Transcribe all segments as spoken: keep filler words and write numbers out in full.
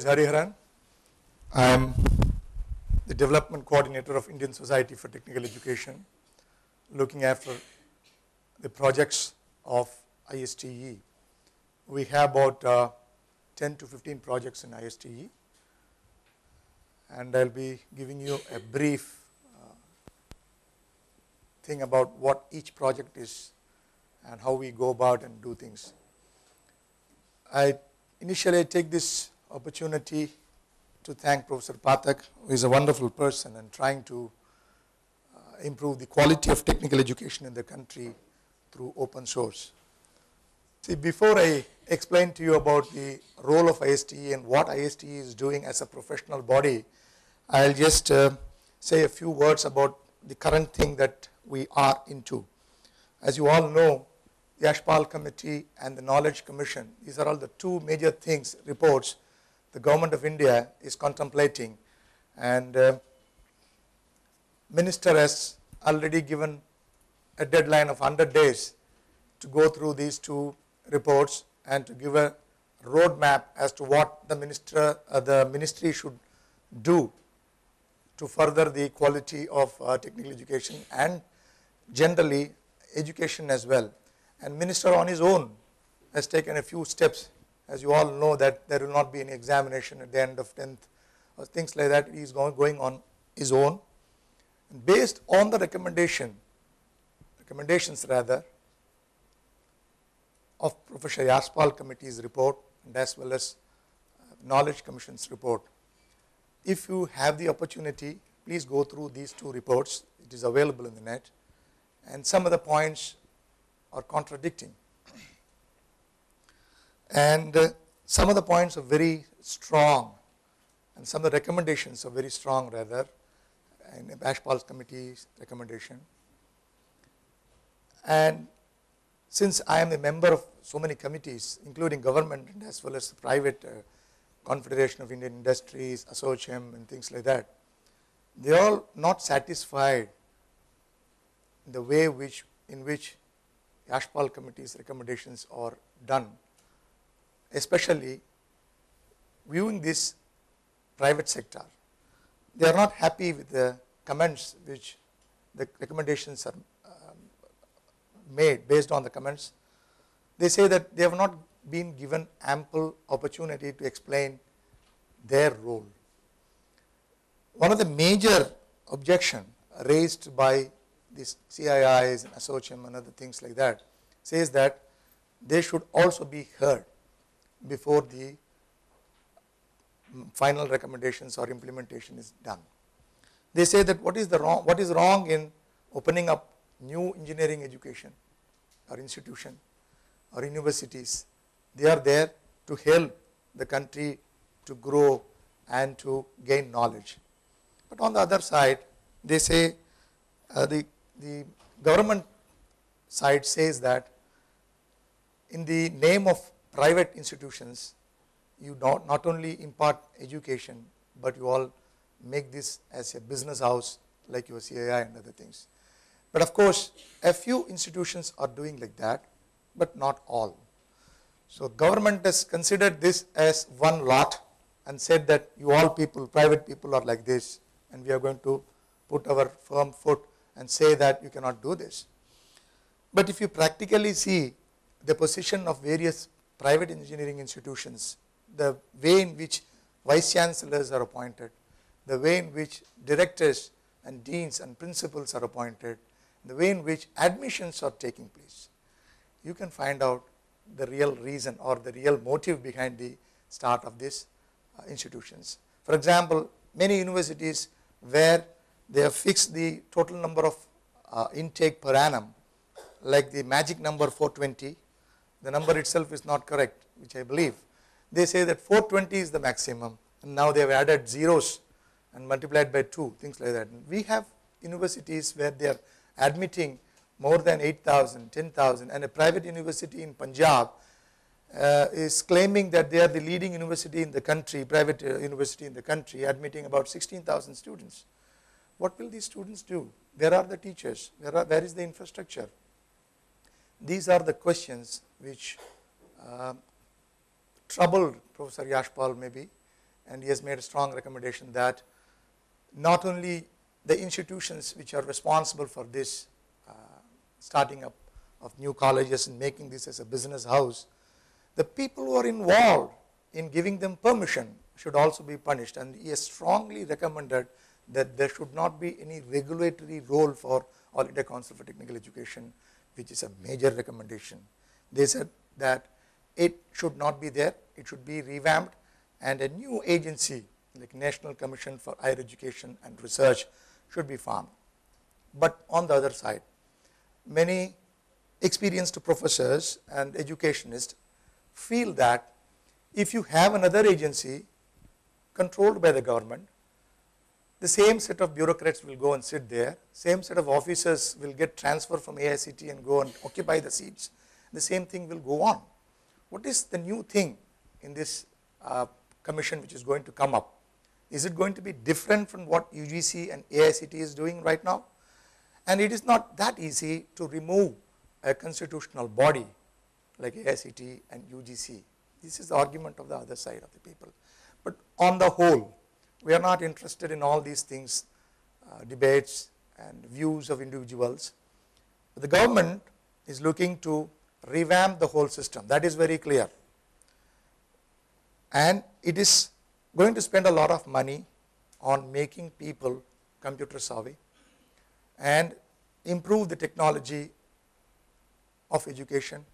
Hariharan. I am the Development Coordinator of Indian Society for Technical Education, looking after the projects of I S T E. We have about uh, ten to fifteen projects in I S T E, and I will be giving you a brief uh, thing about what each project is and how we go about and do things. I initially take this opportunity to thank Professor Phatak, who is a wonderful person and trying to uh, improve the quality of technical education in the country through open source. See, before I explain to you about the role of I S T E and what I S T E is doing as a professional body, I'll just uh, say a few words about the current thing that we are into. As you all know, the Yashpal Committee and the Knowledge Commission, these are all the two major things, reports, the Government of India is contemplating, and uh, Minister has already given a deadline of one hundred days to go through these two reports and to give a roadmap as to what the minister, uh, the ministry should do to further the quality of uh, technical education and generally education as well. And Minister on his own has taken a few steps. As you all know, that there will not be any examination at the end of tenth or things like that. He is going on his own. And based on the recommendation, recommendations rather, of Professor Yashpal Committee's report and as well as Knowledge Commission's report. If you have the opportunity, please go through these two reports. It is available in the net. And some of the points are contradicting. And uh, some of the points are very strong, and some of the recommendations are very strong rather, in Yashpal's committee's recommendation. And since I am a member of so many committees, including government and as well as the private uh, Confederation of Indian Industries, ASSOCHAM and things like that, they are all not satisfied in the way which, in which Yashpal committee's recommendations are done. Especially viewing this private sector, they are not happy with the comments which the recommendations are um, made based on the comments. They say that they have not been given ample opportunity to explain their role. One of the major objections raised by these C I Is and ASSOCHAM and other things like that says that they should also be heard before the final recommendations or implementation is done. They say that what is the wrong, what is wrong in opening up new engineering education or institution or universities? They are there to help the country to grow and to gain knowledge. But on the other side, they say uh, the, the government side says that in the name of private institutions, you not, not only impart education, but you all make this as a business house like your C I I and other things. But of course, a few institutions are doing like that, but not all. So government has considered this as one lot and said that you all people, private people are like this, and we are going to put our firm foot and say that you cannot do this. But if you practically see the position of various private engineering institutions, the way in which vice chancellors are appointed, the way in which directors and deans and principals are appointed, the way in which admissions are taking place, you can find out the real reason or the real motive behind the start of these uh, institutions. For example, many universities where they have fixed the total number of uh, intake per annum, like the magic number four twenty, the number itself is not correct, which I believe. They say that four twenty is the maximum, and now they have added zeros and multiplied by two, things like that. And we have universities where they are admitting more than eight thousand, ten thousand, and a private university in Punjab uh, is claiming that they are the leading university in the country, private uh, university in the country, admitting about sixteen thousand students. What will these students do? Where are the teachers? Where, are, where is the infrastructure? These are the questions which uh, troubled Professor Yashpal maybe, and he has made a strong recommendation that not only the institutions which are responsible for this uh, starting up of new colleges and making this as a business house, the people who are involved in giving them permission should also be punished, and he has strongly recommended that there should not be any regulatory role for All India Council for Technical Education, which is a major recommendation. They said that it should not be there, it should be revamped, and a new agency like National Commission for Higher Education and Research should be formed. But on the other side, many experienced professors and educationists feel that if you have another agency controlled by the government, the same set of bureaucrats will go and sit there, same set of officers will get transferred from A I C T and go and occupy the seats, the same thing will go on. What is the new thing in this uh, commission which is going to come up? Is it going to be different from what U G C and A I C T is doing right now? And it is not that easy to remove a constitutional body like A I C T and U G C. This is the argument of the other side of the people. But on the whole, we are not interested in all these things, uh, debates and views of individuals. But the government is looking to revamp the whole system. That is very clear. And it is going to spend a lot of money on making people computer savvy and improve the technology of education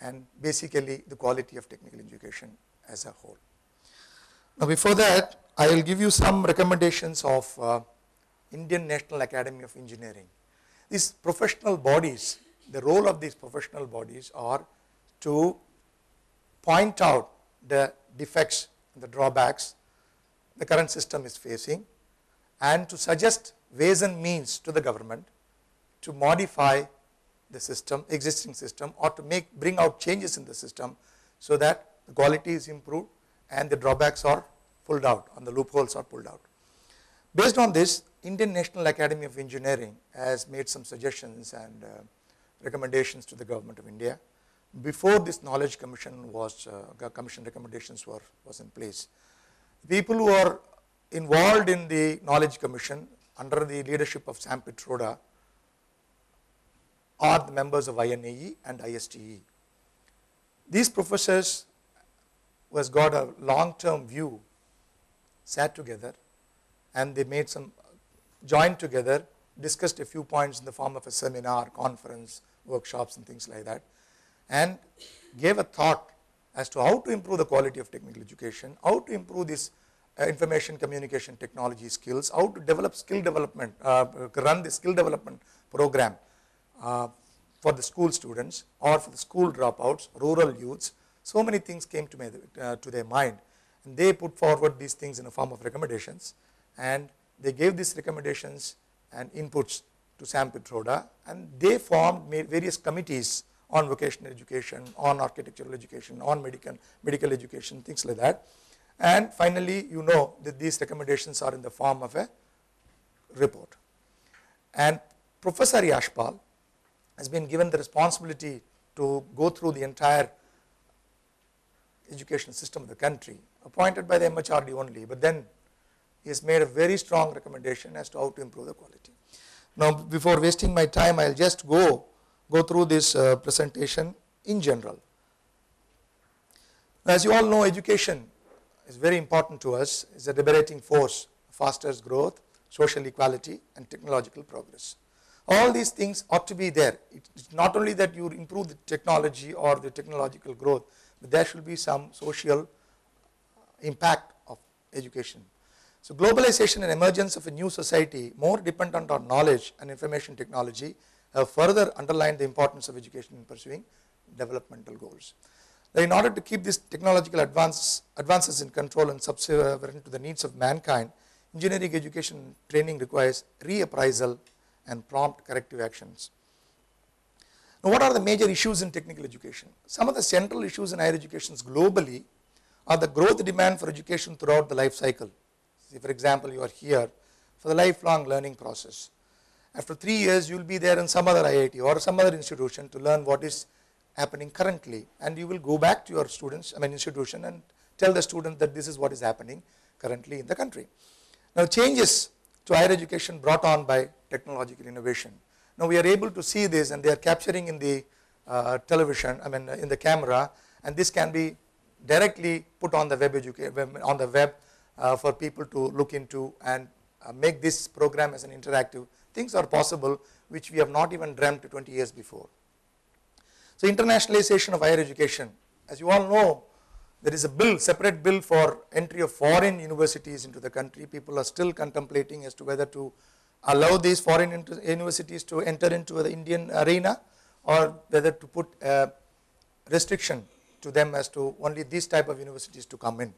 and basically the quality of technical education as a whole. Now, before that, I will give you some recommendations of uh, Indian National Academy of Engineering. These professional bodies, the role of these professional bodies are to point out the defects, the drawbacks the current system is facing, and to suggest ways and means to the government to modify the system, existing system, or to make bring out changes in the system so that the quality is improved and the drawbacks are pulled out, and the loopholes are pulled out. Based on this, Indian National Academy of Engineering has made some suggestions and uh, recommendations to the Government of India before this Knowledge Commission was, uh, Commission recommendations were was in place. People who are involved in the Knowledge Commission under the leadership of Sam Pitroda are the members of I N A E and I S T E. These professors who has got a long-term view sat together and they made some, joined together, discussed a few points in the form of a seminar, conference, workshops and things like that, and gave a thought as to how to improve the quality of technical education, how to improve this uh, information communication technology skills, how to develop skill development, uh, run the skill development program uh, for the school students or for the school dropouts, rural youths. So many things came to, me, uh, to their mind, and they put forward these things in the form of recommendations, and they gave these recommendations and inputs to Sam Pitroda, and they formed various committees on vocational education, on architectural education, on medical, medical education, things like that. And finally, you know that these recommendations are in the form of a report. And Professor Yashpal has been given the responsibility to go through the entire education system of the country, appointed by the M H R D only, but then he has made a very strong recommendation as to how to improve the quality. Now, before wasting my time, I will just go go through this uh, presentation in general. As you all know, education is very important to us. It's a liberating force, fosters growth, social equality and technological progress. All these things ought to be there. It's not only that you improve the technology or the technological growth, but there should be some social impact of education. So globalization and emergence of a new society more dependent on knowledge and information technology have further underlined the importance of education in pursuing developmental goals. Now, in order to keep these technological advance, advances in control and subservient to the needs of mankind, engineering education training requires reappraisal and prompt corrective actions. Now, what are the major issues in technical education? Some of the central issues in higher education globally are the growth demand for education throughout the life cycle. See, for example, you are here for the lifelong learning process. After three years, you will be there in some other I I T or some other institution to learn what is happening currently, and you will go back to your students, I mean institution, and tell the students that this is what is happening currently in the country. Now, changes to higher education brought on by technological innovation. Now, we are able to see this, and they are capturing in the uh, television, I mean, in the camera, and this can be directly put on the web, on the web uh, for people to look into and uh, make this program as an interactive. Things are possible which we have not even dreamt twenty years before. So, internationalization of higher education. As you all know, there is a bill, separate bill for entry of foreign universities into the country. People are still contemplating as to whether to allow these foreign universities to enter into the Indian arena or whether to put a restriction to them as to only these type of universities to come in.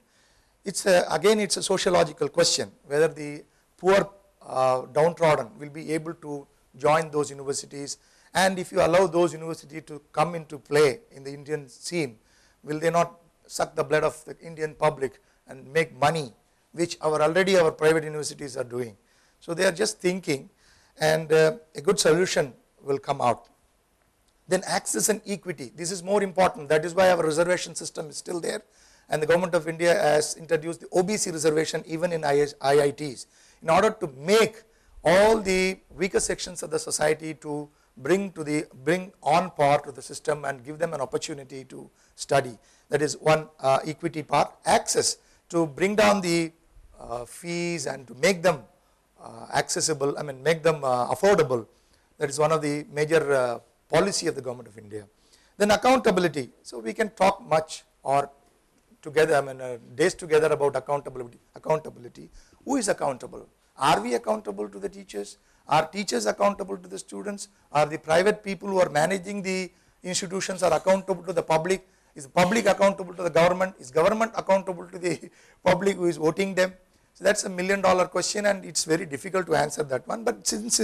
It's a, again, it's a sociological question whether the poor uh, downtrodden will be able to join those universities, and if you allow those universities to come into play in the Indian scene, will they not suck the blood of the Indian public and make money, which our already our private universities are doing. So, they are just thinking, and uh, a good solution will come out. Then access and equity, this is more important. That is why our reservation system is still there, and the government of India has introduced the O B C reservation even in I I Ts in order to make all the weaker sections of the society to bring to the bring on par to the system and give them an opportunity to study. That is one uh, equity part. Access, to bring down the uh, fees and to make them uh, accessible, I mean make them uh, affordable. That is one of the major uh, policy of the government of India. Then accountability, so we can talk much or together, I mean uh, days together about accountability. Accountability, who is accountable? Are we accountable to the teachers? Are teachers accountable to the students? Are the private people who are managing the institutions are accountable to the public? Is the public accountable to the government? Is government accountable to the public who is voting them? So, that is a million dollar question, and it is very difficult to answer that one. But since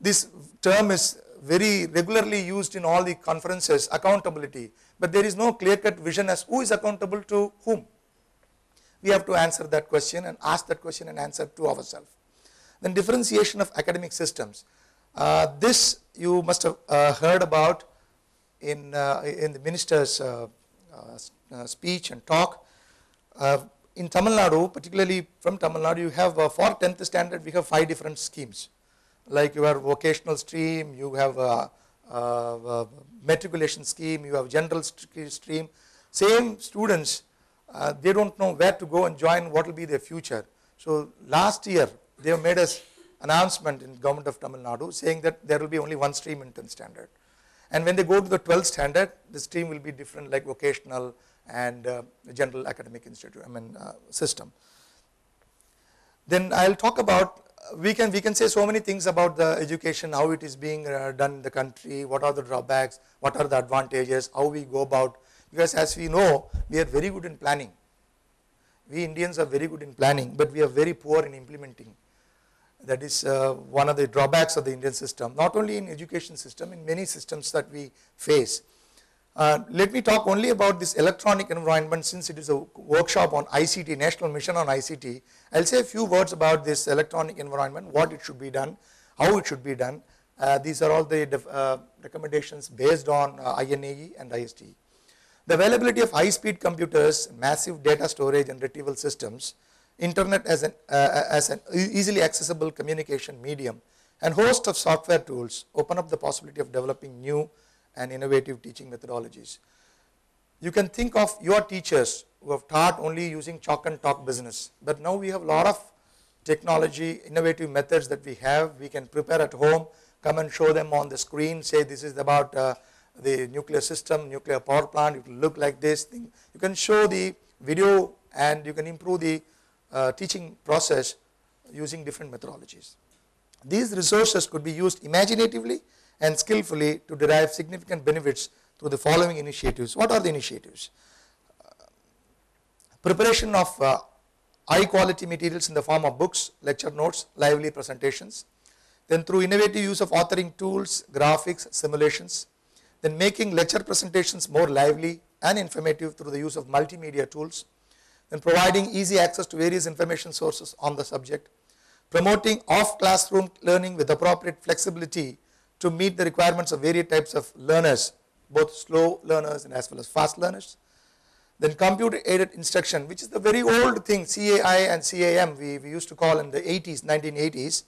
this term is very regularly used in all the conferences, accountability, but there is no clear cut vision as who is accountable to whom. We have to answer that question and ask that question and answer to ourselves. Then differentiation of academic systems. Uh, this you must have uh, heard about in, uh, in the minister's uh, uh, uh, speech and talk. Uh, in Tamil Nadu, particularly from Tamil Nadu, you have uh, for tenth standard we have five different schemes. Like you have vocational stream, you have uh, uh, uh, matriculation scheme, you have general st stream. Same students, uh, they do not know where to go and join, what will be their future. So, last year they have made an announcement in government of Tamil Nadu saying that there will be only one stream in tenth standard. And when they go to the twelfth standard, the stream will be different, like vocational and uh, general academic institute, I mean uh, system. Then I will talk about, uh, we can we can say so many things about the education, how it is being uh, done in the country, what are the drawbacks, what are the advantages, how we go about, because as we know, we are very good in planning. We Indians are very good in planning, but we are very poor in implementing. That is uh, one of the drawbacks of the Indian system, not only in education system, in many systems that we face. Uh, let me talk only about this electronic environment, since it is a workshop on I C T, National Mission on I C T. I will say a few words about this electronic environment, what it should be done, how it should be done. Uh, these are all the uh, recommendations based on uh, I N A E and I S T E. The availability of high-speed computers, massive data storage and retrieval systems, internet as an, uh, as an easily accessible communication medium, and host of software tools open up the possibility of developing new and innovative teaching methodologies. You can think of your teachers who have taught only using chalk and talk business, but now we have a lot of technology, innovative methods that we have. We can prepare at home, come and show them on the screen, say this is about uh, the nuclear system, nuclear power plant, it will look like this thing. You can show the video and you can improve the Uh, teaching process using different methodologies. These resources could be used imaginatively and skillfully to derive significant benefits through the following initiatives. What are the initiatives? Uh, preparation of uh, high quality materials in the form of books, lecture notes, lively presentations. Then through innovative use of authoring tools, graphics, simulations. Then making lecture presentations more lively and informative through the use of multimedia tools. Then providing easy access to various information sources on the subject, promoting off-classroom learning with appropriate flexibility to meet the requirements of various types of learners, both slow learners and as well as fast learners. Then computer aided instruction, which is the very old thing, C A I and C A M we, we used to call in the eighties, nineteen eighties.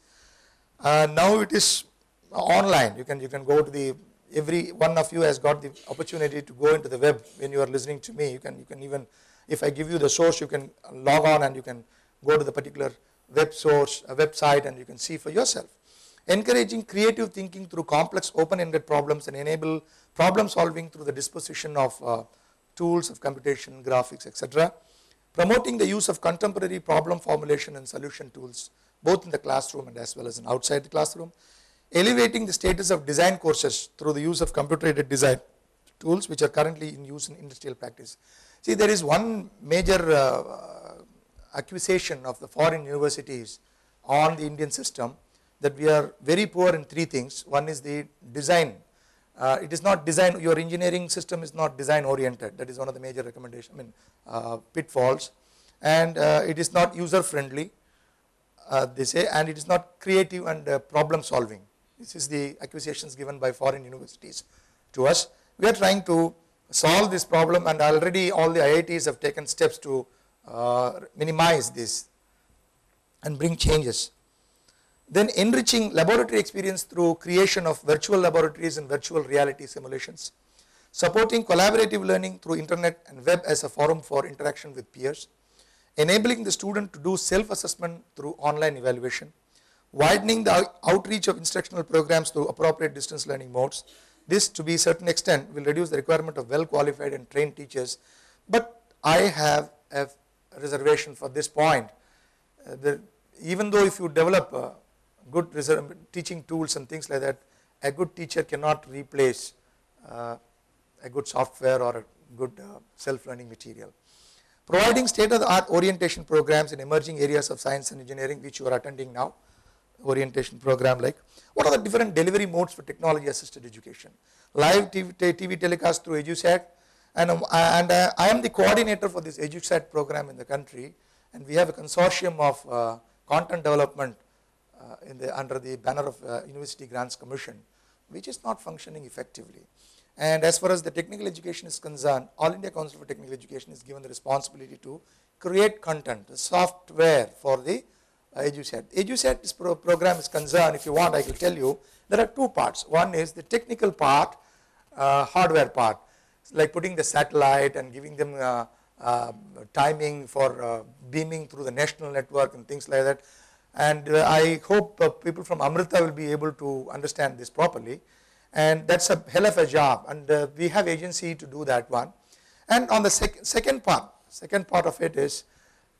Uh, now it is online. You can, you can go to the, every one of you has got the opportunity to go into the web when you are listening to me. You can, you can even, if I give you the source, you can log on and you can go to the particular web source, a website, and you can see for yourself. Encouraging creative thinking through complex open-ended problems and enable problem solving through the disposition of uh, tools of computation, graphics, et cetera. Promoting the use of contemporary problem formulation and solution tools both in the classroom and as well as in outside the classroom. Elevating the status of design courses through the use of computer-aided design tools which are currently in use in industrial practice. See, there is one major uh, accusation of the foreign universities on the Indian system, that we are very poor in three things. One is the design. Uh, it is not design, your engineering system is not design oriented. That is one of the major recommendations, I mean uh, pitfalls. And uh, it is not user friendly, uh, they say, and it is not creative and uh, problem solving. This is the accusations given by foreign universities to us. We are trying to solve this problem, and already all the I I Ts have taken steps to uh, minimize this and bring changes. Then enriching laboratory experience through creation of virtual laboratories and virtual reality simulations. Supporting collaborative learning through internet and web as a forum for interaction with peers. Enabling the student to do self-assessment through online evaluation. Widening the outreach of instructional programs through appropriate distance learning modes. This, to be a certain extent, will reduce the requirement of well-qualified and trained teachers. But I have a reservation for this point. Uh, the, even though if you develop uh, good teaching tools and things like that, a good teacher cannot replace uh, a good software or a good uh, self-learning material. Providing state-of-the-art orientation programs in emerging areas of science and engineering, which you are attending now, orientation program like. What are the different delivery modes for technology-assisted education? Live T V, T V telecast through EduSAT, and, um, and uh, I am the coordinator for this EduSAT program in the country, and we have a consortium of uh, content development Uh, in the, under the banner of uh, University Grants Commission, which is not functioning effectively. And as far as the technical education is concerned, All India Council for Technical Education is given the responsibility to create content, the software for the uh, EduSAT. EduSAT pro program is concerned, if you want I will tell you, there are two parts. One is the technical part, uh, hardware part, it's like putting the satellite and giving them uh, uh, timing for uh, beaming through the national network and things like that. And uh, I hope uh, people from Amrita will be able to understand this properly, and that's a hell of a job, and uh, we have agency to do that one. And on the sec second part, second part of it is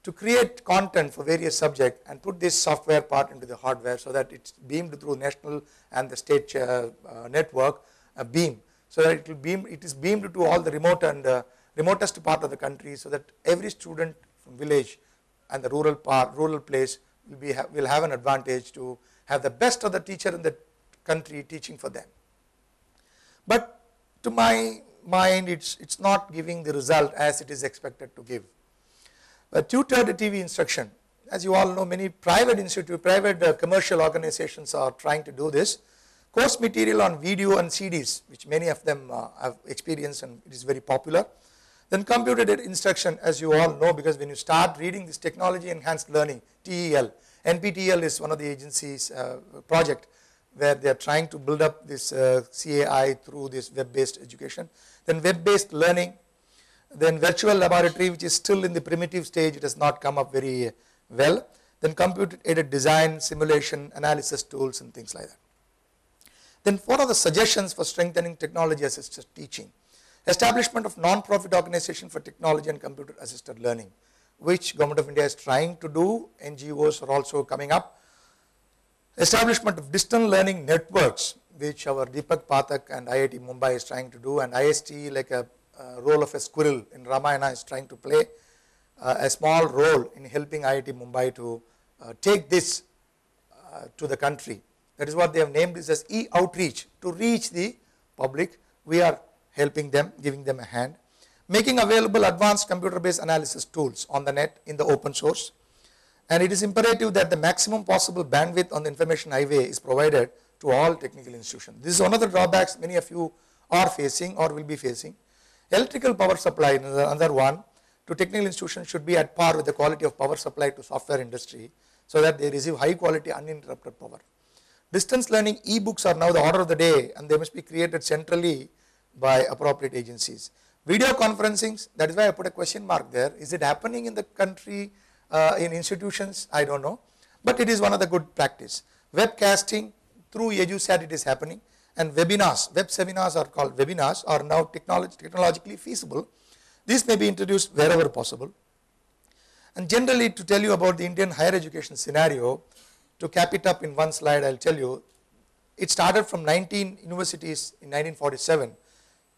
to create content for various subjects and put this software part into the hardware so that it's beamed through national and the state uh, uh, network uh, beam, so that it will beam, it is beamed to all the remote and uh, remotest part of the country, so that every student from village and the rural part, rural place we ha will have an advantage to have the best of the teacher in the country teaching for them. But to my mind, it's, it's not giving the result as it is expected to give. But tutored T V instruction, as you all know, many private institute, private uh, commercial organizations are trying to do this. Course material on video and C Ds, which many of them uh, have experienced, and it is very popular. Then computer-aided instruction, as you all know, because when you start reading this technology enhanced learning, T E L, N P T E L is one of the agencies uh, project where they are trying to build up this uh, C A I through this web-based education. Then web-based learning, then virtual laboratory, which is still in the primitive stage, it has not come up very well. Then computer-aided design, simulation, analysis tools and things like that. Then what are the suggestions for strengthening technology-assisted teaching? Establishment of non-profit organization for technology and computer assisted learning, which Government of India is trying to do, N G Os are also coming up. Establishment of distant learning networks, which our Deepak Phatak and I I T Mumbai is trying to do, and I S T E, like a, a role of a squirrel in Ramayana, is trying to play uh, a small role in helping I I T Mumbai to uh, take this uh, to the country. That is what they have named this as e-outreach, to reach the public. We are helping them, giving them a hand. Making available advanced computer-based analysis tools on the net in the open source. And it is imperative that the maximum possible bandwidth on the information highway is provided to all technical institutions. This is one of the drawbacks many of you are facing or will be facing. Electrical power supply is another one. To technical institutions should be at par with the quality of power supply to software industry so that they receive high quality uninterrupted power. Distance learning e-books are now the order of the day and they must be created centrally by appropriate agencies. Video conferencing, that is why I put a question mark there. Is it happening in the country, uh, in institutions? I don't know, but it is one of the good practice. Webcasting through EduSAT it is happening, and webinars, web seminars are called webinars, are now technolog technologically feasible. This may be introduced wherever possible. And generally, to tell you about the Indian higher education scenario, to cap it up in one slide, I will tell you, it started from nineteen universities in nineteen forty-seven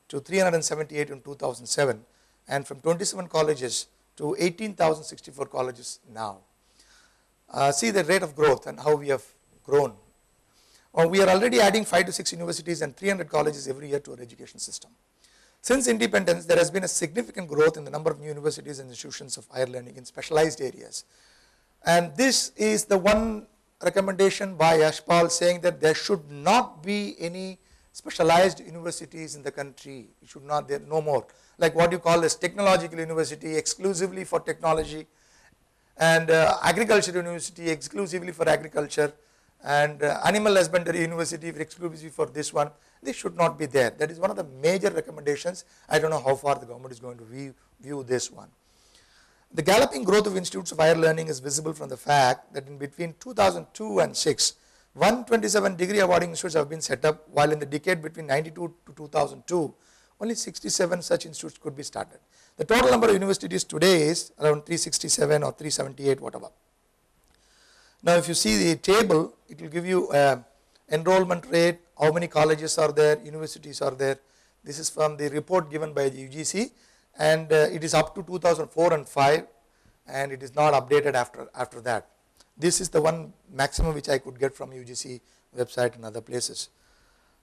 to three hundred seventy-eight in two thousand seven, and from twenty-seven colleges to eighteen thousand sixty-four colleges now. Uh, see the rate of growth and how we have grown. Or we are already adding five to six universities and three hundred colleges every year to our education system. Since independence, there has been a significant growth in the number of new universities and institutions of higher learning in specialized areas. And this is the one recommendation by Yashpal saying that there should not be any specialized universities in the country. It should not, there no more. Like what you call as technological university exclusively for technology, and uh, agriculture university exclusively for agriculture, and uh, animal husbandry university exclusively for this one. This should not be there. That is one of the major recommendations. I don't know how far the government is going to view, view this one. The galloping growth of institutes of higher learning is visible from the fact that in between two thousand two and two thousand six, one hundred twenty-seven degree awarding institutes have been set up, while in the decade between ninety-two to two thousand two, only sixty-seven such institutes could be started. The total number of universities today is around three sixty-seven or three seventy-eight, whatever. Now, if you see the table, it will give you uh, enrollment rate, how many colleges are there, universities are there. This is from the report given by the U G C, and uh, it is up to two thousand four and two thousand five, and it is not updated after, after that. This is the one maximum which I could get from U G C website and other places.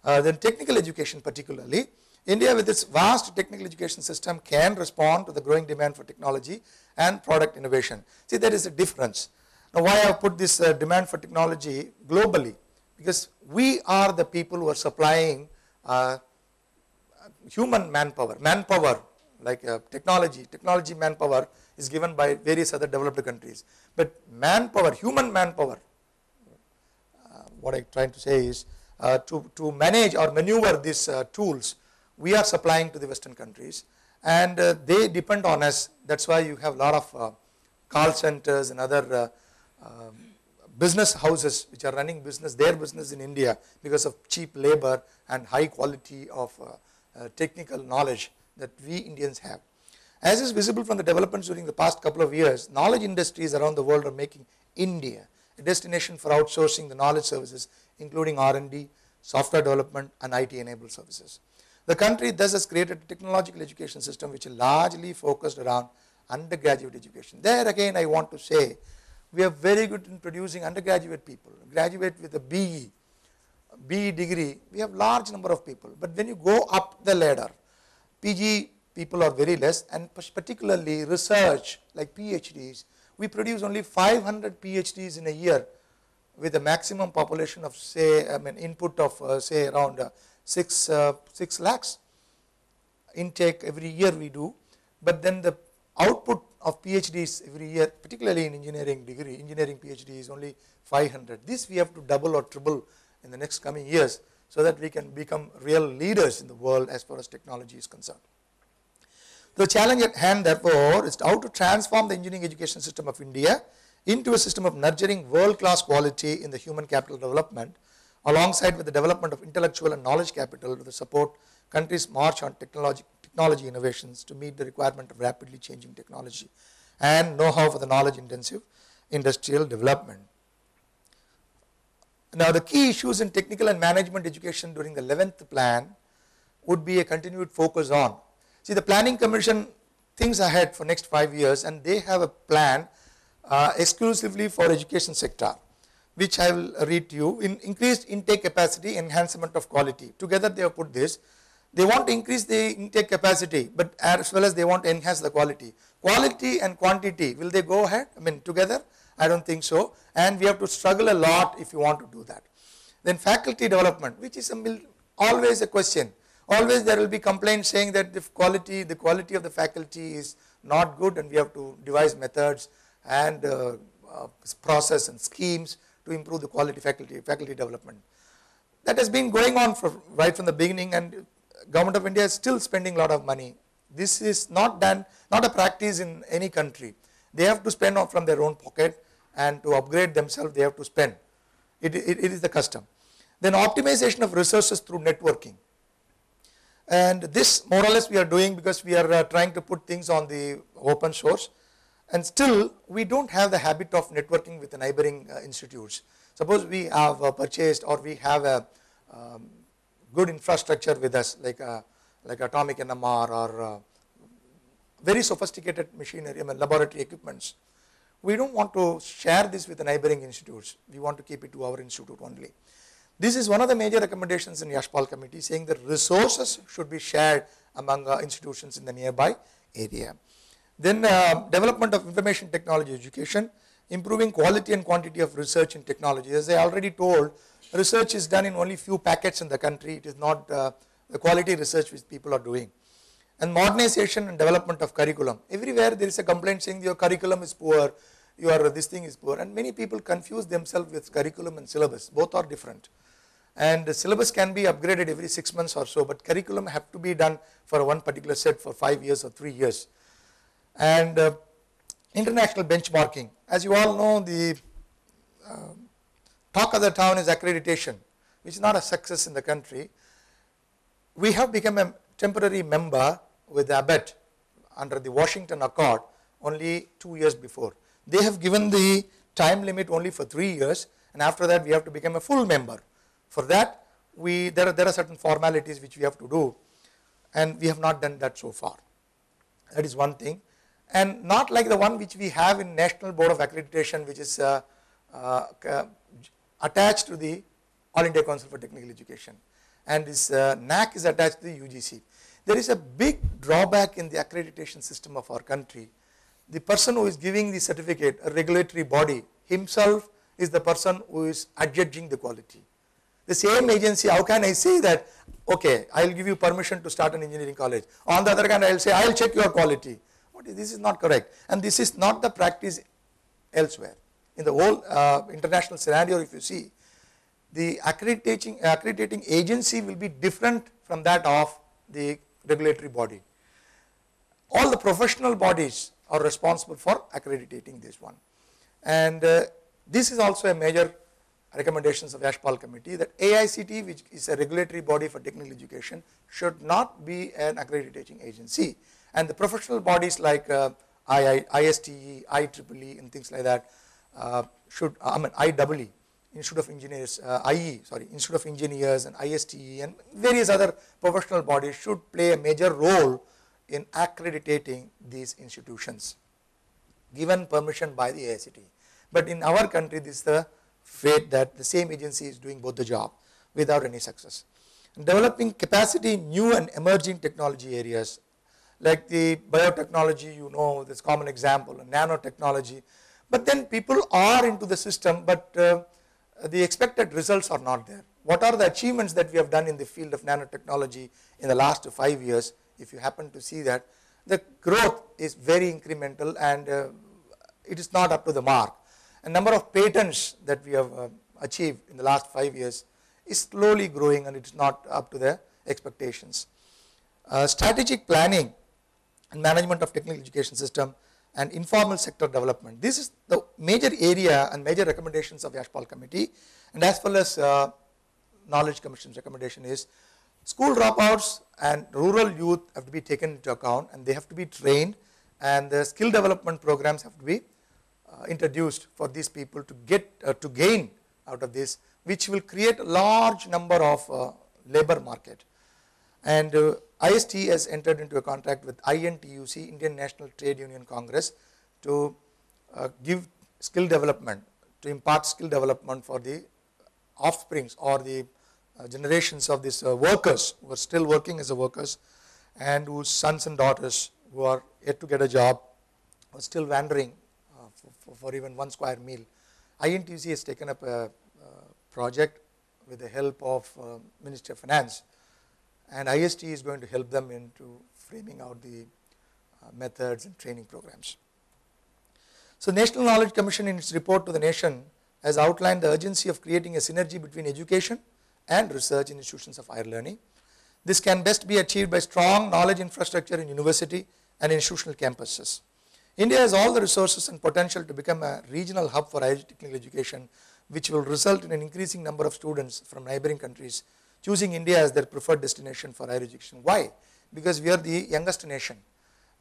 Uh, then technical education particularly, India with its vast technical education system can respond to the growing demand for technology and product innovation. See, there is a difference. Now, why I have put this uh, demand for technology globally? Because we are the people who are supplying uh, human manpower, manpower like uh, technology, technology manpower is given by various other developed countries. But manpower, human manpower, uh, what I am trying to say is uh, to, to manage or maneuver these uh, tools, we are supplying to the Western countries, and uh, they depend on us. That's why you have a lot of uh, call centers and other uh, Uh, business houses which are running business, their business in India because of cheap labor and high quality of uh, uh, technical knowledge that we Indians have. As is visible from the developments during the past couple of years, knowledge industries around the world are making India a destination for outsourcing the knowledge services, including R and D, software development and I T enabled services. The country thus has created a technological education system which is largely focused around undergraduate education. There again I want to say, we are very good in producing undergraduate people, graduate with a B E, B E degree, we have large number of people. But when you go up the ladder, P G people are very less, and particularly research like P H Ds, we produce only five hundred P H Ds in a year with a maximum population of say, I mean input of uh, say around uh, six, uh, six lakhs intake every year we do, but then the output of P H Ds every year, particularly in engineering degree, engineering P H D is only five hundred. This we have to double or triple in the next coming years so that we can become real leaders in the world as far as technology is concerned. The challenge at hand therefore is how to transform the engineering education system of India into a system of nurturing world-class quality in the human capital development alongside with the development of intellectual and knowledge capital to support countries' march on technology technology innovations to meet the requirement of rapidly changing technology and know-how for the knowledge-intensive industrial development. Now, the key issues in technical and management education during the eleventh plan would be a continued focus on. See, the Planning Commission thinks ahead for next five years and they have a plan uh, exclusively for education sector, which I will read to you. In increased intake capacity, enhancement of quality. Together they have put this. They want to increase the intake capacity, but as well as they want to enhance the quality. Quality and quantity, will they go ahead? I mean, together? I don't think so. And we have to struggle a lot if you want to do that. Then faculty development, which is a always a question. always there will be complaints saying that the quality, the quality of the faculty is not good, and we have to devise methods and uh, uh, process and schemes to improve the quality faculty, faculty development. That has been going on for, right from the beginning, and Government of India is still spending a lot of money. This is not done, not a practice in any country. They have to spend from their own pocket, and to upgrade themselves they have to spend. It, it, it is the custom. Then optimization of resources through networking. And this more or less we are doing because we are uh, trying to put things on the open source, and still we do not have the habit of networking with the neighboring uh, institutes. Suppose we have uh, purchased or we have a um, good infrastructure with us, like a, like atomic N M R or uh, very sophisticated machinery, I mean laboratory equipments. We do not want to share this with the neighboring institutes, we want to keep it to our institute only. This is one of the major recommendations in Yashpal Committee, saying that resources should be shared among uh, institutions in the nearby area. Then uh, development of information technology education, improving quality and quantity of research in technology. As I already told, research is done in only few packets in the country, it is not uh, the quality research which people are doing. And modernization and development of curriculum. Everywhere there is a complaint saying your curriculum is poor, your this thing is poor, and many people confuse themselves with curriculum and syllabus, both are different. And the syllabus can be upgraded every six months or so, but curriculum have to be done for one particular set for five years or three years. And uh, international benchmarking. As you all know, the uh, talk of the town is accreditation, which is not a success in the country. We have become a temporary member with the ABET under the Washington Accord only two years before. They have given the time limit only for three years, and after that we have to become a full member. For that, we there are, there are certain formalities which we have to do, and we have not done that so far. That is one thing, and not like the one which we have in National Board of Accreditation, which is uh, uh, attached to the All India Council for Technical Education, and this uh, N A C is attached to the U G C. There is a big drawback in the accreditation system of our country. The person who is giving the certificate, a regulatory body, himself is the person who is adjudging the quality. The same agency, how can I say that, okay, I will give you permission to start an engineering college. On the other hand, I will say, I will check your quality. What is, this is not correct, and this is not the practice elsewhere. In the whole uh, international scenario, if you see, the accrediting, accrediting agency will be different from that of the regulatory body. All the professional bodies are responsible for accrediting this one, and uh, this is also a major recommendations of Yashpal Committee, that A I C T, which is a regulatory body for technical education, should not be an accrediting agency, and the professional bodies like uh, I S T E, I triple E and things like that uh, should, I mean I double E. Institute of Engineers, uh, I E, sorry, Institute of Engineers and I S T E and various other professional bodies should play a major role in accrediting these institutions, given permission by the A I C T. But in our country, this is the fate that the same agency is doing both the job without any success. And developing capacity in new and emerging technology areas, like the biotechnology, you know, this common example, and nanotechnology. But then people are into the system, but uh, the expected results are not there. What are the achievements that we have done in the field of nanotechnology in the last five years? If you happen to see that, the growth is very incremental and uh, it is not up to the mark. A number of patents that we have uh, achieved in the last five years is slowly growing and it is not up to the expectations. Uh, strategic planning and management of technical education system and informal sector development. This is the major area and major recommendations of Yashpal Committee, and as well as uh, Knowledge Commission's recommendation is school dropouts and rural youth have to be taken into account, and they have to be trained, and the skill development programs have to be uh, introduced for these people to get uh, to gain out of this, which will create a large number of uh, labor market. And uh, I S T E has entered into a contract with I N T U C, Indian National Trade Union Congress, to uh, give skill development, to impart skill development for the offsprings or the uh, generations of these uh, workers who are still working as a workers and whose sons and daughters who are yet to get a job are still wandering uh, for, for, for even one square meal. I N T U C has taken up a uh, project with the help of uh, Ministry of Finance, and I S T E is going to help them into framing out the uh, methods and training programs. So, National Knowledge Commission in its report to the nation has outlined the urgency of creating a synergy between education and research in institutions of higher learning. This can best be achieved by strong knowledge infrastructure in university and institutional campuses. India has all the resources and potential to become a regional hub for higher technical education, which will result in an increasing number of students from neighboring countries choosing India as their preferred destination for higher education. Why? Because we are the youngest nation.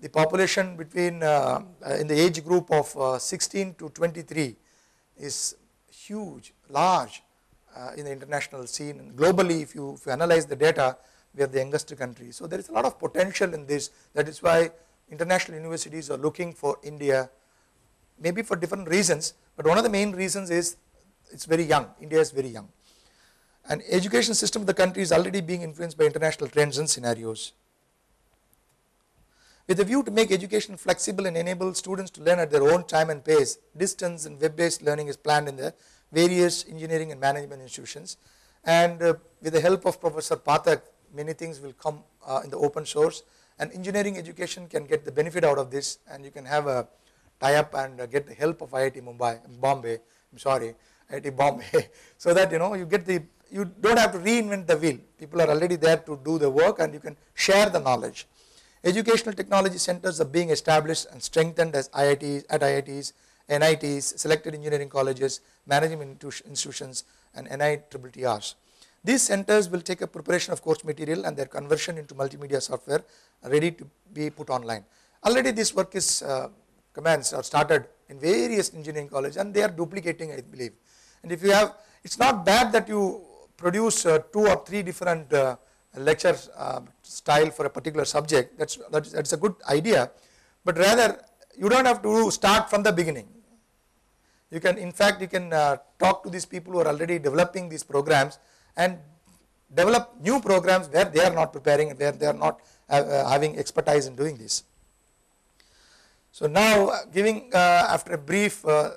The population between uh, in the age group of uh, sixteen to twenty-three is huge, large uh, in the international scene. And globally, if you, if you analyze the data, we are the youngest country. So there is a lot of potential in this. That is why international universities are looking for India, maybe for different reasons, but one of the main reasons is it's very young. India is very young. And education system of the country is already being influenced by international trends and scenarios. With a view to make education flexible and enable students to learn at their own time and pace, distance and web-based learning is planned in the various engineering and management institutions. And uh, with the help of Professor Phatak, many things will come uh, in the open source, and engineering education can get the benefit out of this, and you can have a tie-up and uh, get the help of I I T Mumbai, Bombay, I'm sorry, I I T Bombay, so that you know you get the, you don't have to reinvent the wheel. People are already there to do the work and you can share the knowledge. Educational technology centers are being established and strengthened as I I Ts, at I I Ts, N I Ts, selected engineering colleges, management institutions and N I T T Rs. These centers will take up preparation of course material and their conversion into multimedia software ready to be put online. Already this work is uh, commenced or started in various engineering colleges, and they are duplicating, I believe. And if you have, it is not bad that you produce uh, two or three different uh, lecture uh, style for a particular subject, that's, that's, that's a good idea, but rather you don't have to start from the beginning. You can, in fact, you can uh, talk to these people who are already developing these programs and develop new programs where they are not preparing and where they are not uh, uh, having expertise in doing this. So now uh, giving uh, after a brief uh,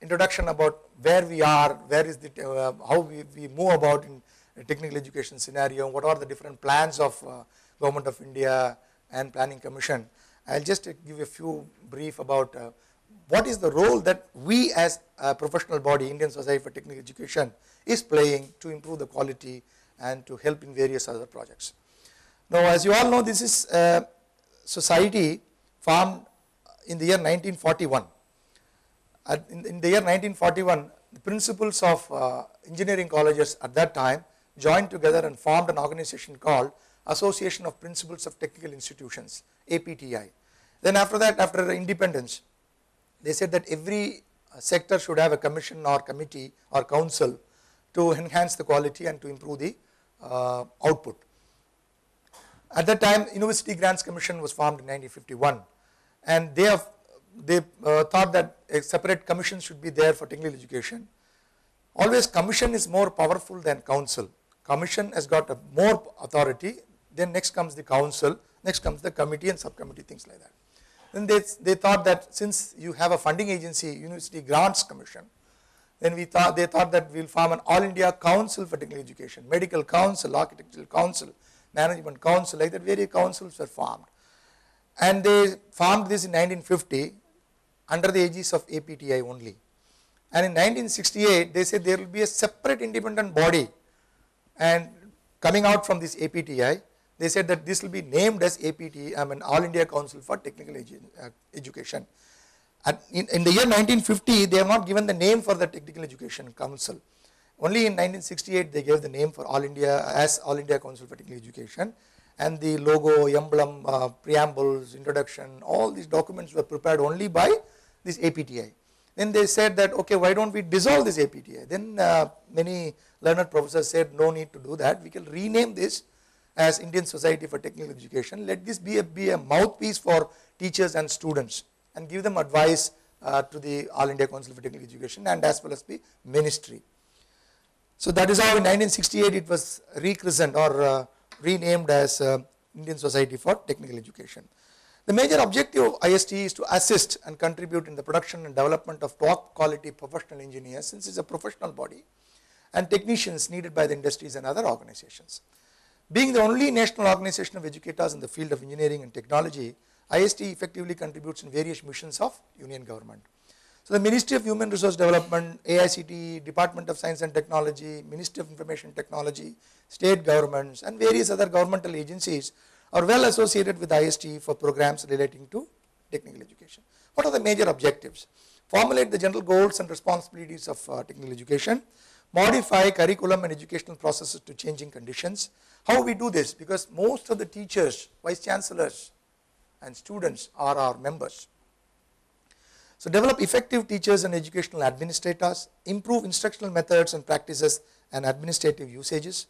introduction about where we are, where is the, uh, how we, we move about in a technical education scenario, what are the different plans of uh, Government of India and Planning Commission. I will just uh, give a few brief about uh, what is the role that we as a professional body, Indian Society for Technical Education, is playing to improve the quality and to help in various other projects. Now, as you all know, this is a society formed in the year nineteen forty-one. In, in the year nineteen forty-one, the principals of uh, engineering colleges at that time joined together and formed an organization called Association of Principals of Technical Institutions, A P T I. Then after that, after independence, they said that every sector should have a commission or committee or council to enhance the quality and to improve the uh, output. At that time, University Grants Commission was formed in nineteen fifty-one, and they have they uh, thought that a separate commission should be there for technical education. Always commission is more powerful than council. Commission has got a more authority, then next comes the council, next comes the committee and subcommittee, things like that. Then they, they thought that since you have a funding agency, University Grants Commission, then we thought, they thought that we will form an All India Council for Technical Education, Medical Council, Architectural Council, Management Council, like that various councils were formed. And they formed this in nineteen fifty under the aegis of A P T I only. And in nineteen sixty-eight, they said there will be a separate independent body, and coming out from this A P T I, they said that this will be named as A P T I, I mean All India Council for Technical Edu uh, Education. At, in, in the year nineteen fifty, they have not given the name for the Technical Education Council. Only in nineteen sixty-eight, they gave the name for All India as All India Council for Technical Education, and the logo, emblem, uh, preambles, introduction, all these documents were prepared only by this A P T I. Then they said that, okay, why don't we dissolve this A P T I? Then uh, many learned professors said, no need to do that, we can rename this as Indian Society for Technical Education. Let this be a, be a mouthpiece for teachers and students and give them advice uh, to the All India Council for Technical Education and as well as the ministry. So that is how in nineteen sixty-eight it was rechristened or uh, renamed as uh, Indian Society for Technical Education. The major objective of I S T E is to assist and contribute in the production and development of top quality professional engineers, since it is a professional body, and technicians needed by the industries and other organizations. Being the only national organization of educators in the field of engineering and technology, I S T E effectively contributes in various missions of union government. So the Ministry of Human Resource Development, A I C T E, Department of Science and Technology, Ministry of Information Technology, state governments and various other governmental agencies are well associated with I S T E for programs relating to technical education. What are the major objectives? Formulate the general goals and responsibilities of uh, technical education, modify curriculum and educational processes to changing conditions. How we do this? Because most of the teachers, vice chancellors and students are our members. So develop effective teachers and educational administrators, improve instructional methods and practices and administrative usages,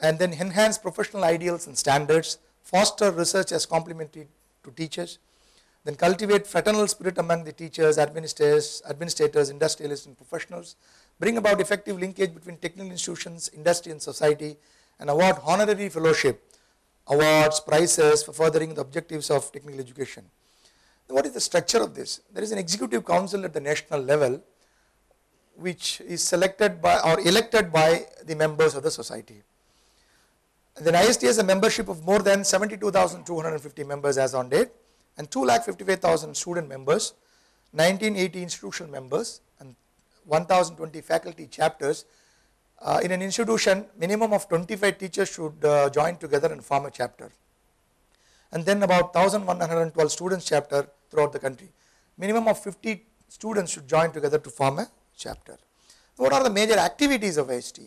and then enhance professional ideals and standards, foster research as complementary to teachers, then cultivate fraternal spirit among the teachers, administrators, administrators, industrialists and professionals, bring about effective linkage between technical institutions, industry and society, and award honorary fellowship, awards, prizes for furthering the objectives of technical education. Now, what is the structure of this? There is an executive council at the national level which is selected by or elected by the members of the society. And then I S T has a membership of more than seventy-two thousand two hundred fifty members as on date, and two lakh fifty-five thousand student members, nineteen eighty institutional members and one thousand twenty faculty chapters. Uh, in an institution, minimum of twenty-five teachers should uh, join together and form a chapter. And then about one thousand one hundred twelve students chapter throughout the country. Minimum of fifty students should join together to form a chapter. What are the major activities of I S T E?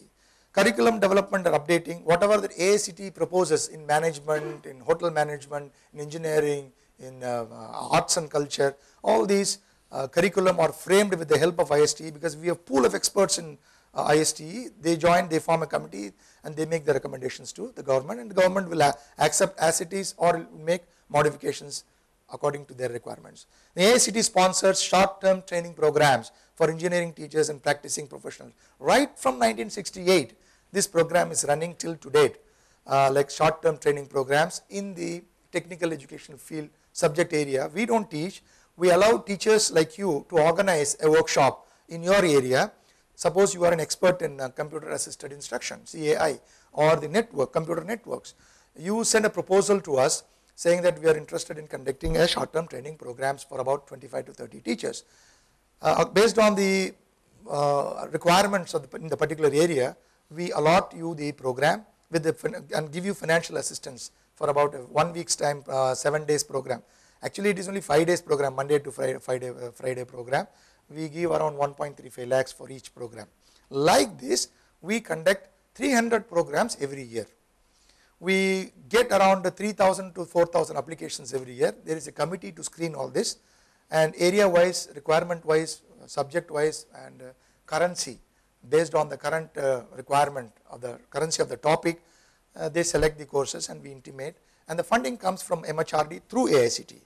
Curriculum development and updating, whatever the A I C T E proposes in management, in hotel management, in engineering, in uh, arts and culture, all these uh, curriculum are framed with the help of I S T E, because we have pool of experts in uh, I S T E, they join, they form a committee and they make the recommendations to the government, and the government will accept as it is or make modifications according to their requirements. The A I C T E sponsors short-term training programs for engineering teachers and practicing professionals. Right from nineteen sixty-eight, this program is running till to date, uh, like short-term training programs in the technical education field subject area. We don't teach, we allow teachers like you to organize a workshop in your area. Suppose you are an expert in uh, computer assisted instruction, C A I, or the network, computer networks. You send a proposal to us saying that we are interested in conducting a short term training programs for about twenty-five to thirty teachers. Uh, based on the uh, requirements of the, in the particular area, we allot you the program with the, and give you financial assistance for about a one week's time, uh, seven days program. Actually, it is only five days program, Monday to Friday, Friday, uh, Friday program. We give around one point three five lakhs for each program. Like this, we conduct three hundred programs every year. We get around three thousand to four thousand applications every year. There is a committee to screen all this, and area wise, requirement wise, subject wise and uh, currency, based on the current uh, requirement of the currency of the topic, uh, they select the courses and we intimate, and the funding comes from M H R D through A I C T E,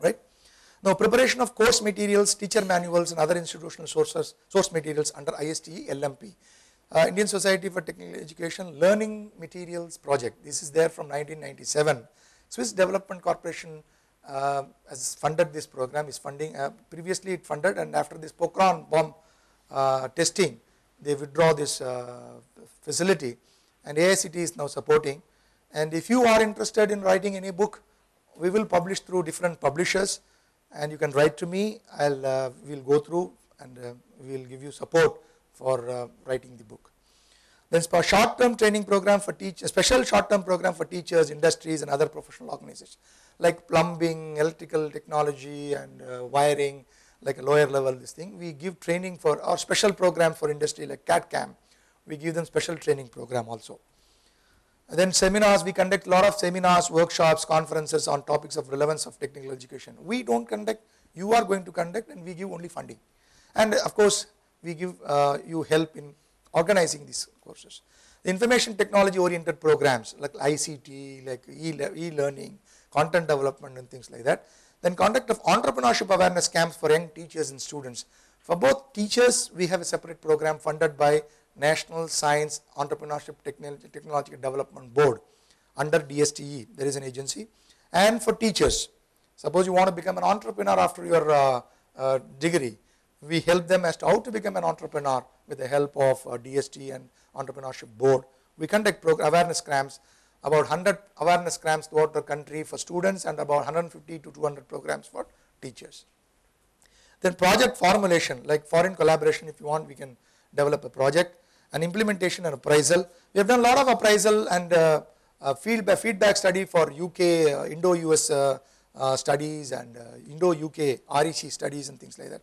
right. Now preparation of course materials, teacher manuals and other institutional sources, source materials under I S T E L M P. Uh, Indian Society for Technical Education Learning Materials Project, this is there from nineteen ninety-seven. Swiss Development Corporation uh, has funded this program, is funding, uh, previously it funded, and after this Pokhran bomb Uh, testing, they withdraw this uh, facility, and A I C T E is now supporting. And if you are interested in writing any book, we will publish through different publishers, and you can write to me. I'll uh, we'll go through and uh, we'll give you support for uh, writing the book. Then a short-term training program for teachers, special short-term program for teachers, industries and other professional organizations like plumbing, electrical technology and uh, wiring, like a lower level this thing. We give training for our special program for industry like CAD CAM, we give them special training program also. And then seminars, we conduct a lot of seminars, workshops, conferences on topics of relevance of technical education. We don't conduct, you are going to conduct, and we give only funding. And of course, we give uh, you help in organizing these courses. The information technology oriented programs like I C T, like e-learning, content development and things like that. Then conduct of entrepreneurship awareness camps for young teachers and students. For both teachers, we have a separate program funded by National Science Entrepreneurship Technology, Technological Development Board under D S T E, there is an agency. And for teachers, suppose you want to become an entrepreneur after your uh, uh, degree, we help them as to how to become an entrepreneur with the help of uh, D S T E and Entrepreneurship Board We conduct awareness programs, about one hundred awareness programs throughout the country for students and about one hundred fifty to two hundred programs for teachers. Then project formulation, like foreign collaboration, if you want we can develop a project, and implementation and appraisal. We have done a lot of appraisal and uh, uh, field by feedback study for U K, uh, Indo-U S uh, uh, studies and uh, Indo-U K R E C studies and things like that.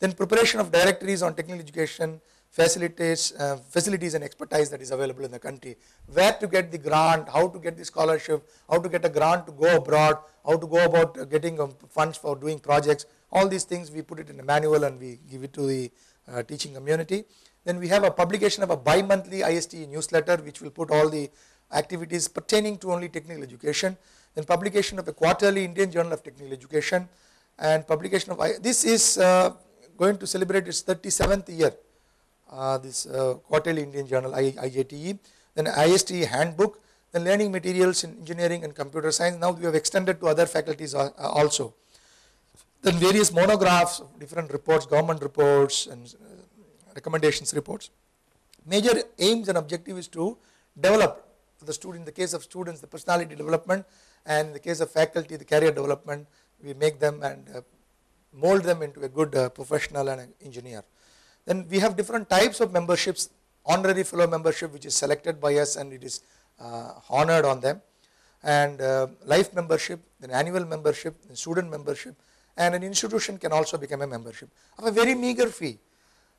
Then preparation of directories on technical education, facilities, uh, facilities and expertise that is available in the country. Where to get the grant, how to get the scholarship, how to get a grant to go abroad, how to go about uh, getting um, funds for doing projects. All these things we put it in a manual and we give it to the uh, teaching community. Then we have a publication of a bi-monthly I S T E newsletter which will put all the activities pertaining to only technical education. Then publication of a quarterly Indian Journal of Technical Education, and publication of, this is uh, going to celebrate its thirty-seventh year, uh, this uh, quarterly Indian Journal I J T E, then I S T E handbook, then learning materials in engineering and computer science. Now we have extended to other faculties also. Then various monographs, different reports, government reports and recommendations reports. Major aims and objective is to develop the student, in the case of students the personality development, and in the case of faculty the career development. We make them and uh, mold them into a good uh, professional and an engineer. Then we have different types of memberships, honorary fellow membership which is selected by us and it is uh, honored on them, and uh, life membership, then annual membership, then student membership, and an institution can also become a membership of a very meager fee.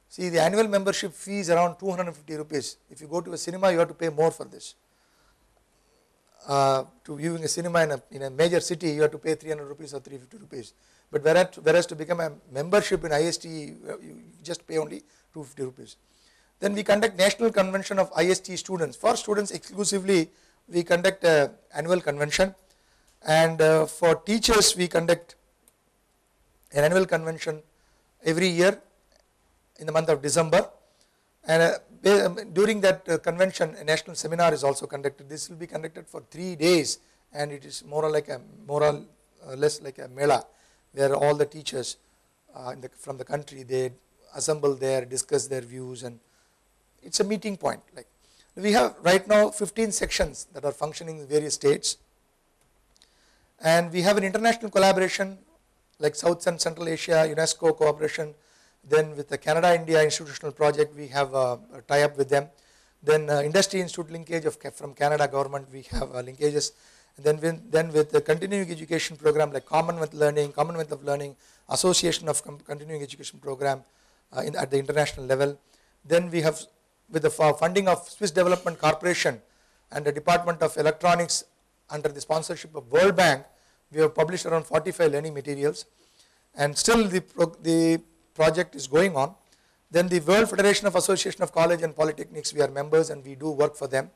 See, the annual membership fee is around two hundred fifty rupees. If you go to a cinema, you have to pay more for this. Uh, to viewing a cinema in a, in a major city, you have to pay three hundred rupees or three hundred fifty rupees. But whereas, whereas to become a membership in I S T E, you just pay only two hundred fifty rupees. Then we conduct national convention of I S T E students. For students exclusively, we conduct a annual convention. And uh, for teachers, we conduct an annual convention every year in the month of December, and uh, during that uh, convention a national seminar is also conducted. This will be conducted for three days and it is more or, like a, more or less like a mela, where all the teachers uh, in the, from the country, they assemble there, discuss their views, and it is a meeting point. Like we have right now fifteen sections that are functioning in various states, and we have an international collaboration like South and Central Asia, UNESCO cooperation. Then with the Canada India institutional project we have a, a tie up with them. Then uh, industry institute linkage of from Canada government, we have uh, linkages. And then with, then with the continuing education program like Commonwealth Learning, Commonwealth of Learning, Association of Com Continuing Education Program uh, in, at the international level. Then we have with the funding of Swiss Development Corporation and the Department of Electronics under the sponsorship of World Bank, we have published around forty-five learning materials, and still the the project is going on. Then the World Federation of Association of College and Polytechnics, we are members and we do work for them.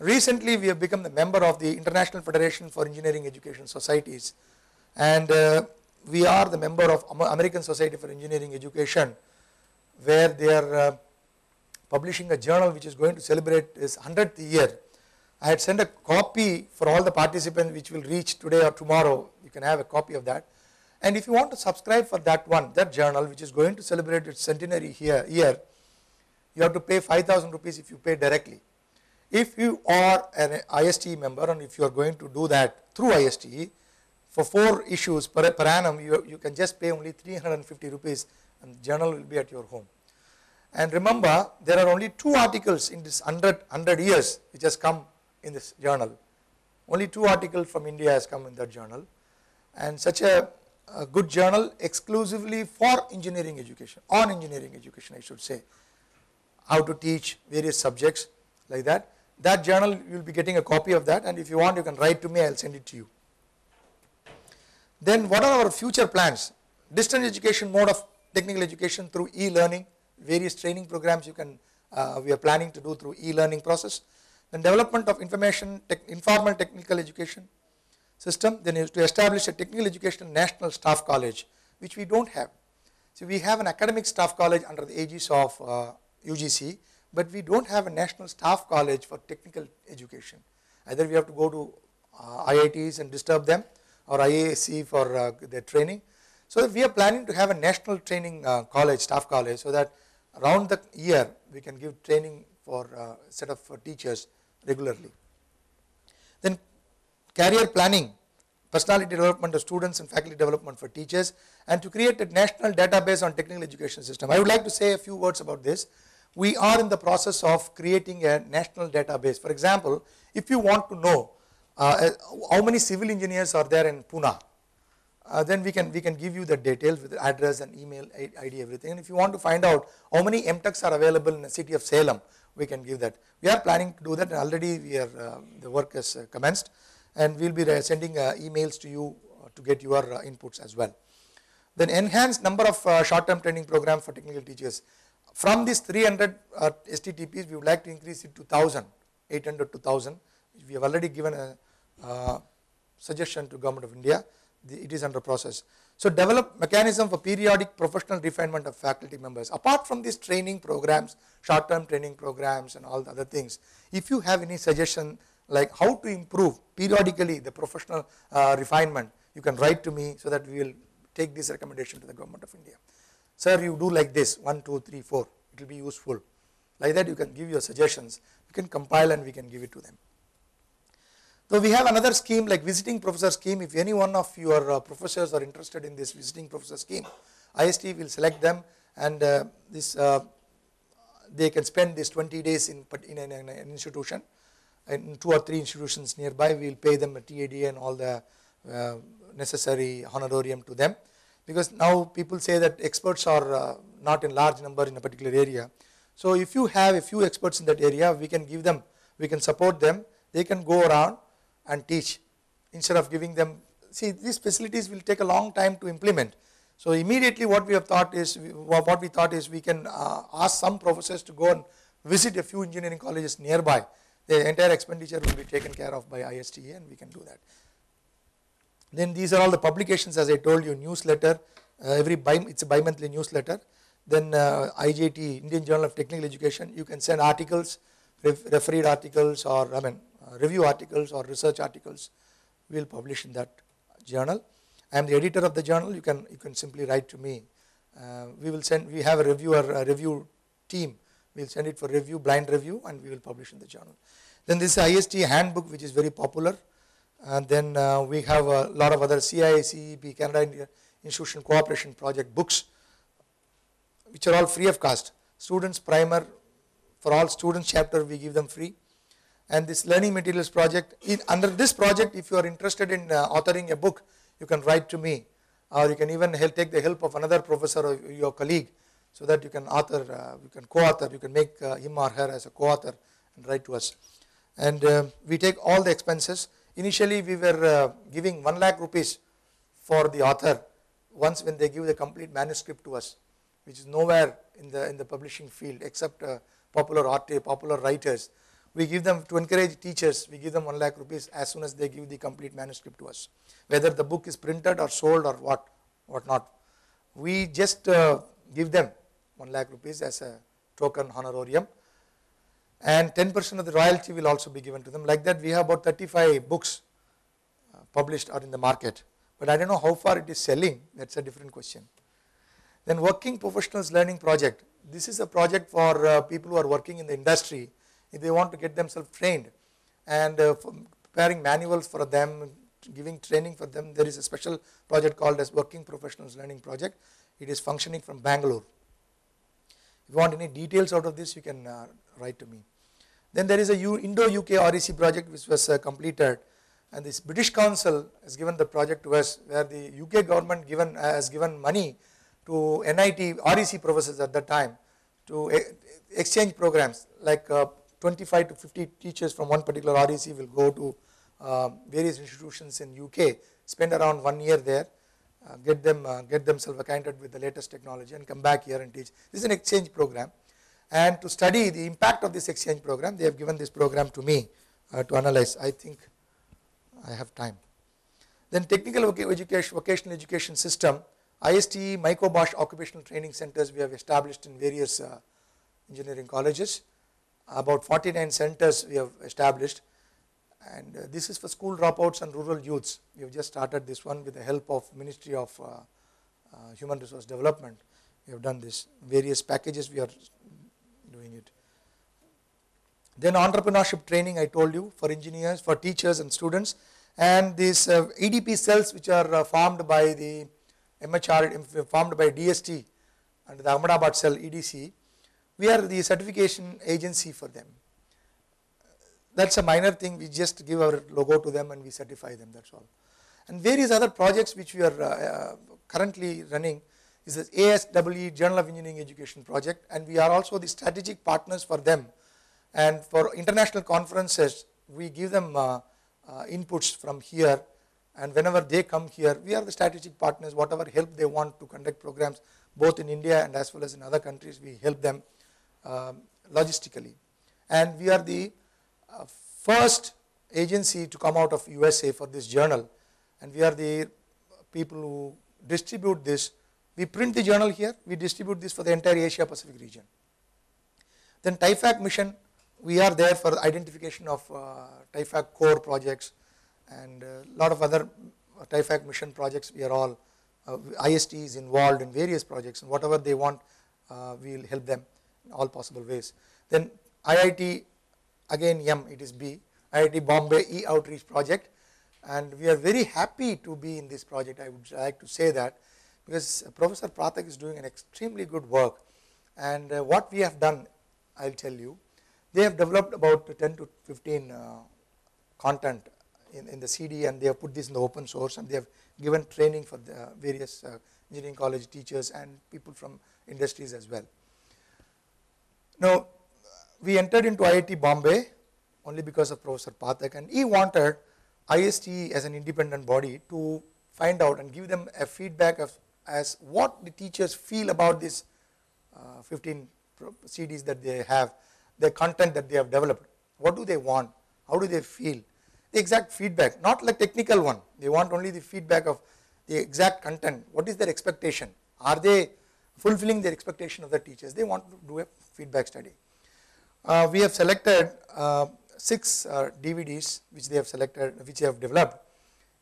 Recently we have become the member of the International Federation for Engineering Education Societies, and uh, we are the member of American Society for Engineering Education, where they are uh, publishing a journal which is going to celebrate its hundredth year. I had sent a copy for all the participants which will reach today or tomorrow. You can have a copy of that. And if you want to subscribe for that one, that journal which is going to celebrate its centenary here, year, you have to pay five thousand rupees if you pay directly. If you are an I S T E member and if you are going to do that through I S T E, for four issues per, per annum, you, you can just pay only three hundred fifty rupees and the journal will be at your home. And remember, there are only two articles in this hundred years which has come in this journal. Only two articles from India has come in that journal, and such a a good journal exclusively for engineering education, on engineering education I should say, how to teach various subjects like that. That journal, you will be getting a copy of that, and if you want you can write to me, I will send it to you. Then what are our future plans? Distance education mode of technical education through e-learning, various training programs you can, uh, we are planning to do through e-learning process. Then development of information, tech, informal technical education system. Then is to establish a technical education national staff college, which we don't have. So we have an academic staff college under the aegis of uh, U G C, but we don't have a national staff college for technical education. Either we have to go to uh, I I Ts and disturb them, or I A C for uh, their training. So we are planning to have a national training uh, college, staff college, so that around the year we can give training for a uh, set of uh, teachers regularly. Then career planning, personality development of students and faculty development for teachers, and to create a national database on technical education system. I would like to say a few words about this. We are in the process of creating a national database. For example, if you want to know uh, how many civil engineers are there in Pune, uh, then we can we can give you the details with the address and email I D, everything. And if you want to find out how many M Techs are available in the city of Salem, we can give that. We are planning to do that, and already we are uh, the work has uh, commenced, and we will be sending uh, emails to you uh, to get your uh, inputs as well. Then enhanced number of uh, short term training program for technical teachers. From these three hundred uh, S T T Ps, we would like to increase it to one thousand, eight hundred to one thousand. We have already given a uh, suggestion to Government of India. The, it is under process. So develop mechanism for periodic professional refinement of faculty members. Apart from these training programs, short term training programs and all the other things, if you have any suggestion like how to improve periodically the professional uh, refinement, you can write to me so that we will take this recommendation to the Government of India. Sir, you do like this, one, two, three, four, it will be useful. Like that you can give your suggestions, we can compile and we can give it to them. So we have another scheme like visiting professor scheme. If any one of your uh, professors are interested in this visiting professor scheme, I S T E will select them, and uh, this uh, they can spend this twenty days in, in, an, in an institution, in two or three institutions nearby. We will pay them a T A D and all the uh, necessary honorarium to them. Because now people say that experts are uh, not in large number in a particular area. So if you have a few experts in that area, we can give them, we can support them, they can go around and teach instead of giving them. See, these facilities will take a long time to implement. So immediately what we have thought is, what we thought is we can uh, ask some professors to go and visit a few engineering colleges nearby. The entire expenditure will be taken care of by I S T E, and we can do that. Then these are all the publications, as I told you, newsletter, uh, every bi it's a bi-monthly newsletter. Then uh, I J T, Indian Journal of Technical Education, you can send articles, ref refereed articles, or I mean uh, review articles or research articles. We will publish in that journal. I am the editor of the journal, you can, you can simply write to me. Uh, we will send, we have a reviewer, a review team, we will send it for review, blind review, and we will publish in the journal. Then this I S T handbook, which is very popular. And then uh, we have a lot of other C I A, C E P, Canada India Institution Cooperation Project books, which are all free of cost. Students primer, for all students chapter we give them free. And this learning materials project, in, under this project if you are interested in uh, authoring a book, you can write to me, or you can even help, take the help of another professor or your colleague, so that you can author, uh, you can co-author, you can make uh, him or her as a co-author and write to us. And uh, we take all the expenses. Initially we were uh, giving one lakh rupees for the author once when they give the complete manuscript to us, which is nowhere in the in the publishing field except uh, popular authors, popular writers. We give them to encourage teachers, we give them one lakh rupees as soon as they give the complete manuscript to us, whether the book is printed or sold or what, what not. We just uh, give them one lakh rupees as a token honorarium. And ten percent of the royalty will also be given to them. Like that we have about thirty-five books uh, published or in the market, but I don't know how far it is selling, that's a different question. Then working professionals learning project, this is a project for uh, people who are working in the industry, if they want to get themselves trained, and uh, preparing manuals for them, giving training for them. There is a special project called as working professionals learning project. It is functioning from Bangalore. If you want any details out of this, you can uh, write to me. Then there is a Indo U K R E C project which was uh, completed, and this British Council has given the project to us, where the U K government given uh, has given money to N I T R E C professors at that time to e exchange programs, like uh, twenty-five to fifty teachers from one particular R E C will go to uh, various institutions in U K, spend around one year there, uh, get them uh, get themselves acquainted with the latest technology and come back here and teach. This is an exchange program. And to study the impact of this exchange program, they have given this program to me uh, to analyze. I think I have time. Then technical education, vocational education system, I S T E, Mycobosch occupational training centers we have established in various uh, engineering colleges. About forty-nine centers we have established, and uh, this is for school dropouts and rural youths. We have just started this one with the help of Ministry of uh, uh, Human Resource Development. We have done this, various packages we are doing it. Then entrepreneurship training, I told you, for engineers, for teachers and students, and these uh, E D P cells which are uh, formed by the M H R D, formed by D S T and the Ahmedabad cell E D C, we are the certification agency for them. That's a minor thing, we just give our logo to them and we certify them, that's all. And various other projects which we are uh, uh, currently running is the A S W E Journal of Engineering Education project, and we are also the strategic partners for them, and for international conferences we give them uh, uh, inputs from here, and whenever they come here we are the strategic partners. Whatever help they want to conduct programs both in India and as well as in other countries, we help them uh, logistically. And we are the uh, first agency to come out of U S A for this journal, and we are the people who distribute this. We print the journal here, we distribute this for the entire Asia Pacific region. Then TIFAC mission, we are there for identification of uh, TIFAC core projects and a lot of other TIFAC mission projects. We are all, uh, I S T E is involved in various projects, and whatever they want uh, we will help them in all possible ways. Then I I T, again M, it is B, I I T Bombay e-outreach project, and we are very happy to be in this project. I would like to say that because Professor Phatak is doing an extremely good work, and uh, what we have done, I will tell you, they have developed about ten to fifteen uh, content in, in the C D, and they have put this in the open source, and they have given training for the various uh, engineering college teachers and people from industries as well. Now we entered into I I T Bombay only because of Professor Phatak, and he wanted I S T E as an independent body to find out and give them a feedback of as what the teachers feel about these uh, fifteen C Ds that they have, the content that they have developed. What do they want? How do they feel? The exact feedback, not like technical one. They want only the feedback of the exact content. What is their expectation? Are they fulfilling their expectation of the teachers? They want to do a feedback study. Uh, we have selected uh, six uh, D V Ds which they have selected, which they have developed.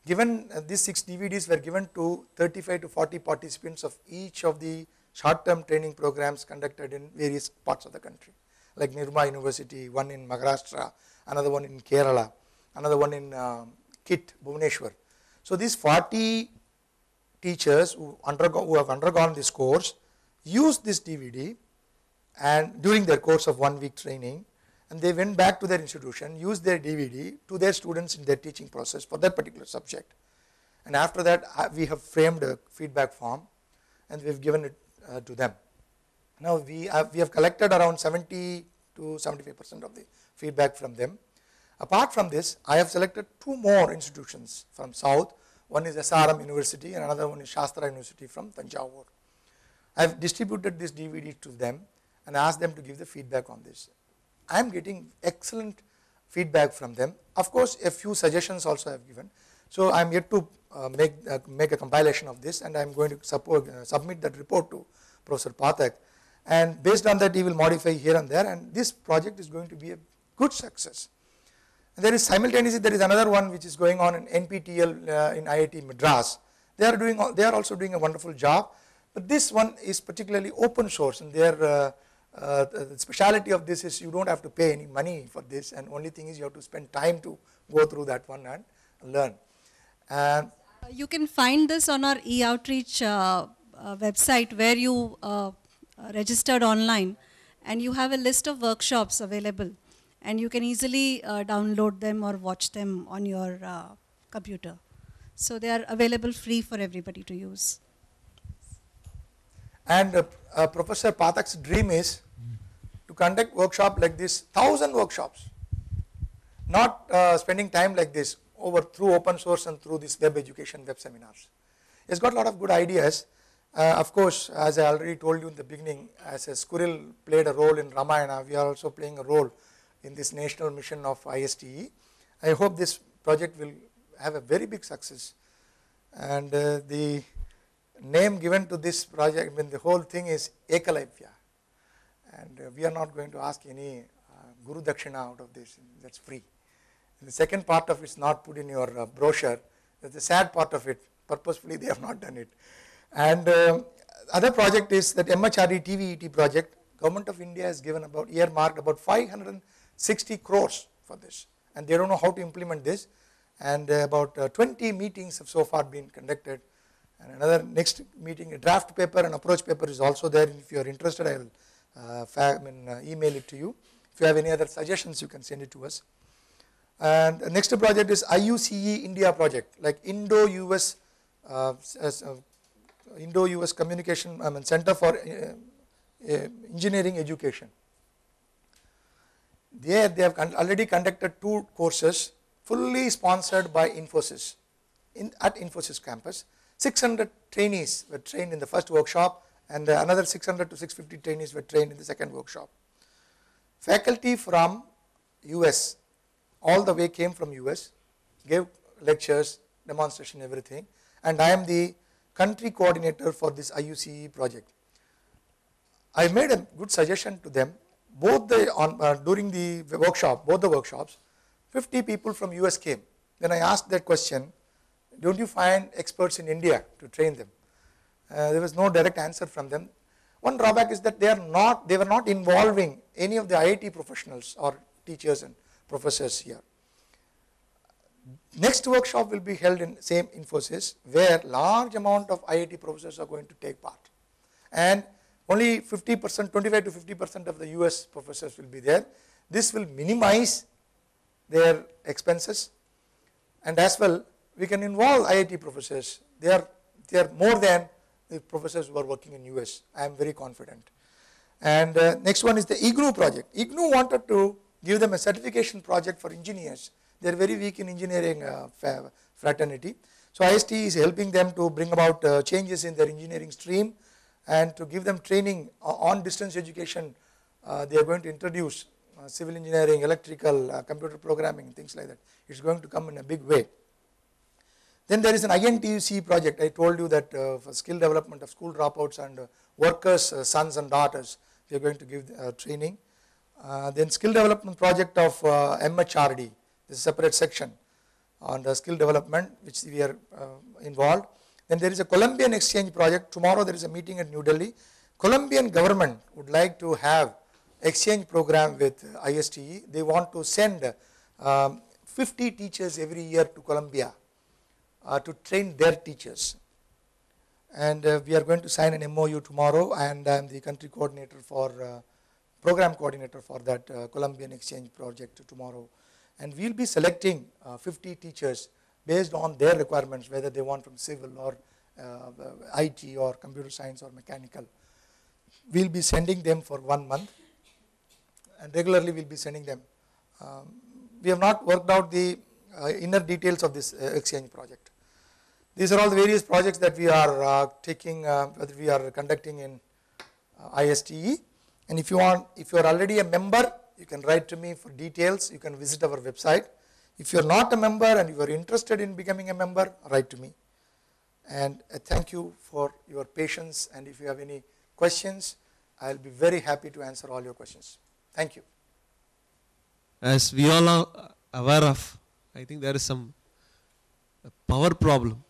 Given uh, these six D V Ds were given to thirty-five to forty participants of each of the short term training programs conducted in various parts of the country, like Nirma University, one in Maharashtra, another one in Kerala, another one in uh, Kit, Bhubaneswar. So these forty teachers who, undergo, who have undergone this course used this D V D and during their course of one week training, and they went back to their institution, used their D V D to their students in their teaching process for that particular subject. And after that we have framed a feedback form and we have given it uh, to them. Now we have, we have collected around seventy to seventy-five percent of the feedback from them. Apart from this, I have selected two more institutions from South, one is S R M University and another one is Shastra University from Tanjavur. I have distributed this D V D to them and asked them to give the feedback on this. I am getting excellent feedback from them. Of course, a few suggestions also I have given. So I am yet to uh, make uh, make a compilation of this, and I am going to support, uh, submit that report to Professor Phatak. And based on that, he will modify here and there. And this project is going to be a good success. And there is simultaneously there is another one which is going on in N P T E L uh, in I I T Madras. They are doing they are also doing a wonderful job. But this one is particularly open source, and they are. Uh, Uh, the speciality of this is you don't have to pay any money for this, and only thing is you have to spend time to go through that one and learn. Uh, you can find this on our e-outreach uh, uh, website where you uh, registered online, and you have a list of workshops available, and you can easily uh, download them or watch them on your uh, computer. So they are available free for everybody to use. And uh, uh, Professor Phatak's dream is to conduct workshop like this, thousand workshops, not uh, spending time like this over through open source and through this web education, web seminars. He's got a lot of good ideas. Uh, of course, as I already told you in the beginning, as a squirrel played a role in Ramayana, we are also playing a role in this national mission of I S T E. I hope this project will have a very big success, and uh, the name given to this project, I mean, the whole thing is Ekalavya, and uh, we are not going to ask any uh, Guru Dakshina out of this, that's free. And the second part of it is not put in your uh, brochure, that's the sad part of it, purposefully they have not done it. And uh, other project is that M H R D T V E T project, Government of India has given about, earmarked about five hundred sixty crores for this, and they don't know how to implement this. And uh, about uh, twenty meetings have so far been conducted, and another next meeting, a draft paper and approach paper is also there. If you are interested, I will uh, I mean, uh, email it to you. If you have any other suggestions, you can send it to us. And the next project is I U C E India project, like Indo-U S uh, uh, Indo-U S Communication I mean, Center for uh, uh, Engineering Education. There they have con already conducted two courses fully sponsored by Infosys in, at Infosys campus. six hundred trainees were trained in the first workshop, and uh, another six hundred to six hundred fifty trainees were trained in the second workshop. Faculty from U S, all the way came from U S, gave lectures, demonstration, everything, and I am the country coordinator for this I U C E project. I made a good suggestion to them. Both the on, uh, during the workshop, both the workshops, fifty people from U S came. Then I asked that question, don't you find experts in India to train them? Uh, there was no direct answer from them. One drawback is that they are not, they were not involving any of the I I T professionals or teachers and professors here. Next workshop will be held in same Infosys, where large amount of I I T professors are going to take part, and only fifty percent, twenty-five to fifty percent of the U S professors will be there. This will minimize their expenses, and as well we can involve I I T professors. They are, they are more than the professors who are working in U S. I am very confident. And uh, next one is the IGNOU project. IGNOU wanted to give them a certification project for engineers. They are very weak in engineering uh, fraternity. So I S T E is helping them to bring about uh, changes in their engineering stream, and to give them training uh, on distance education. Uh, they are going to introduce uh, civil engineering, electrical, uh, computer programming, things like that. It is going to come in a big way. Then there is an I N T U C project. I told you that uh, for skill development of school dropouts and uh, workers, uh, sons and daughters, they are going to give uh, training. Uh, then skill development project of uh, M H R D, this is a separate section on the skill development which we are uh, involved. Then there is a Colombian exchange project. Tomorrow there is a meeting at New Delhi. Colombian government would like to have exchange program with I S T E. They want to send um, fifty teachers every year to Colombia uh, to train their teachers. And uh, we are going to sign an M O U tomorrow, and I am the country coordinator for uh, program coordinator for that uh, Colombian exchange project tomorrow. And we will be selecting uh, fifty teachers based on their requirements, whether they want from civil or uh, I T or computer science or mechanical. We will be sending them for one month, and regularly we will be sending them. Um, we have not worked out the uh, inner details of this uh, exchange project. These are all the various projects that we are uh, taking, uh, that we are conducting in uh, I S T E. And if you want, if you are already a member, you can write to me for details. You can visit our website. If you are not a member and you are interested in becoming a member, write to me. And I thank you for your patience. And if you have any questions, I will be very happy to answer all your questions. Thank you. As we all are aware of, I think there is some power problem.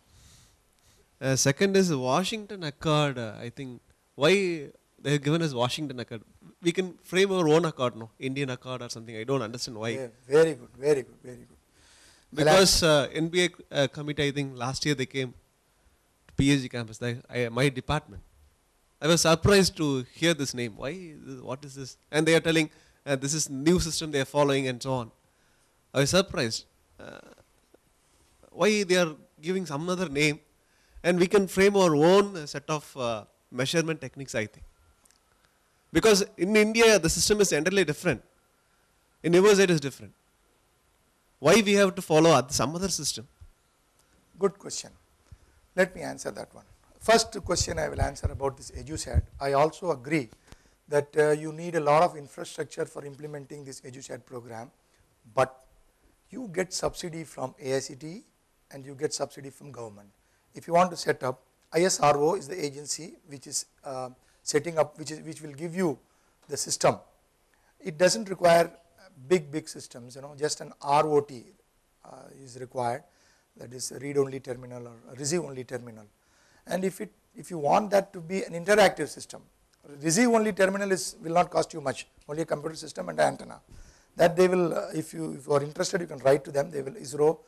Uh, second is Washington Accord. Uh, I think why they have given us Washington Accord. We can frame our own accord, no? Indian Accord or something. I don't understand why. Yeah, very good, very good, very good. Because uh, N B A uh, committee, I think last year they came to P H D campus, they, I, my department. I was surprised to hear this name. Why? What is this? And they are telling uh, this is new system they are following and so on. I was surprised. Uh, why they are giving some other name? And we can frame our own set of uh, measurement techniques, I think. Because in India, the system is entirely different. In U S it is different. Why we have to follow some other system? Good question. Let me answer that one. First question I will answer about this EduSAT. I also agree that uh, you need a lot of infrastructure for implementing this EduSAT program. But you get subsidy from A I C T E and you get subsidy from government. If you want to set up, I S R O is the agency which is uh, setting up, which is which will give you the system. It doesn't require big big systems, you know, just an R O T uh, is required, that is read only terminal or receive only terminal. And if it if you want that to be an interactive system, receive only terminal is will not cost you much, only a computer system and an antenna. that they will, uh, if, you, if you are interested, you can write to them, they will, ISRO,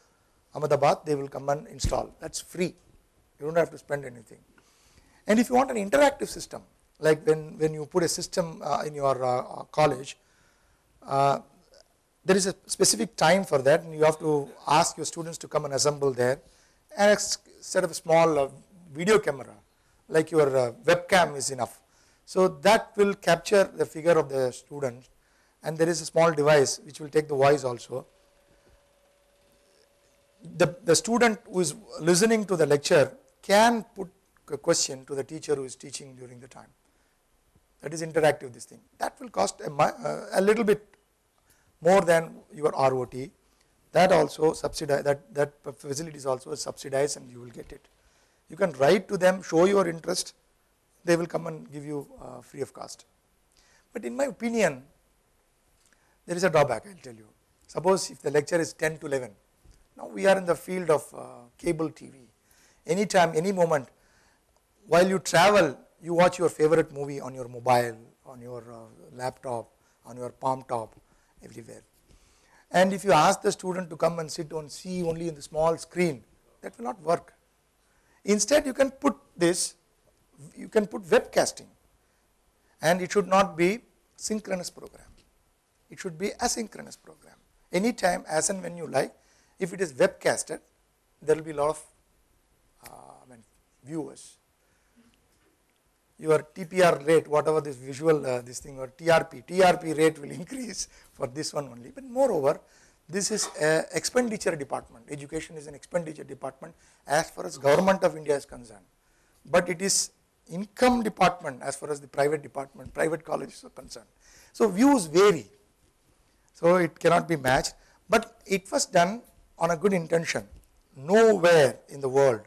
Ahmedabad, they will come and install. That's free, you don't have to spend anything. And if you want an interactive system, like when, when you put a system uh, in your uh, college, uh, there is a specific time for that, and you have to ask your students to come and assemble there, and a set of a small uh, video camera, like your uh, webcam is enough. So that will capture the figure of the student, and there is a small device which will take the voice also. The, the student who is listening to the lecture can put a question to the teacher who is teaching during the time. That is interactive, this thing. That will cost a, uh, a little bit more than your R O T. That also subsidize, that, that facility is also subsidized, and you will get it. You can write to them, show your interest, they will come and give you uh, free of cost. But in my opinion, there is a drawback, I will tell you. Suppose if the lecture is ten to eleven, now we are in the field of uh, cable T V. Anytime, any moment, while you travel, you watch your favorite movie on your mobile, on your uh, laptop, on your palm top, everywhere. And if you ask the student to come and sit on see only in the small screen, that will not work. Instead, you can put this, you can put webcasting, and it should not be synchronous program. It should be asynchronous program. Anytime, as and when you like. If it is webcasted, there will be a lot of uh, I mean, viewers. Your T P R rate, whatever this visual, uh, this thing, or T R P, T R P rate will increase for this one only. But moreover, this is an expenditure department. Education is an expenditure department as far as government of India is concerned. But it is income department as far as the private department, private colleges are concerned. So views vary. So it cannot be matched. But it was done on a good intention. Nowhere in the world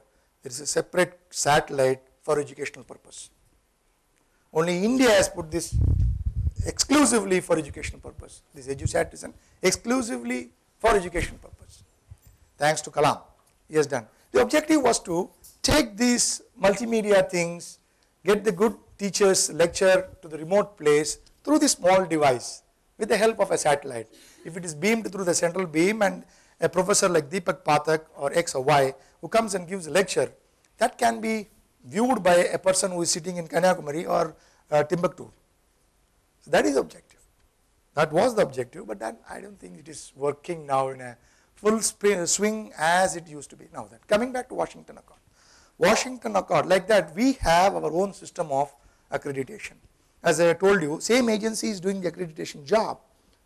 there is a separate satellite for educational purpose. Only India has put this exclusively for educational purpose. This EduSAT is an exclusively for education purpose. Thanks to Kalam, he has done. The objective was to take these multimedia things, get the good teachers lecture to the remote place through this small device with the help of a satellite. If it is beamed through the central beam, and a professor like Deepak Phatak or X or Y who comes and gives a lecture, that can be viewed by a person who is sitting in Kanyakumari or uh, Timbuktu. So that is the objective. That was the objective, but that, I don't think it is working now in a full swing as it used to be. Now, that coming back to Washington Accord. Washington Accord, like that, we have our own system of accreditation. As I told you, same agency is doing the accreditation job,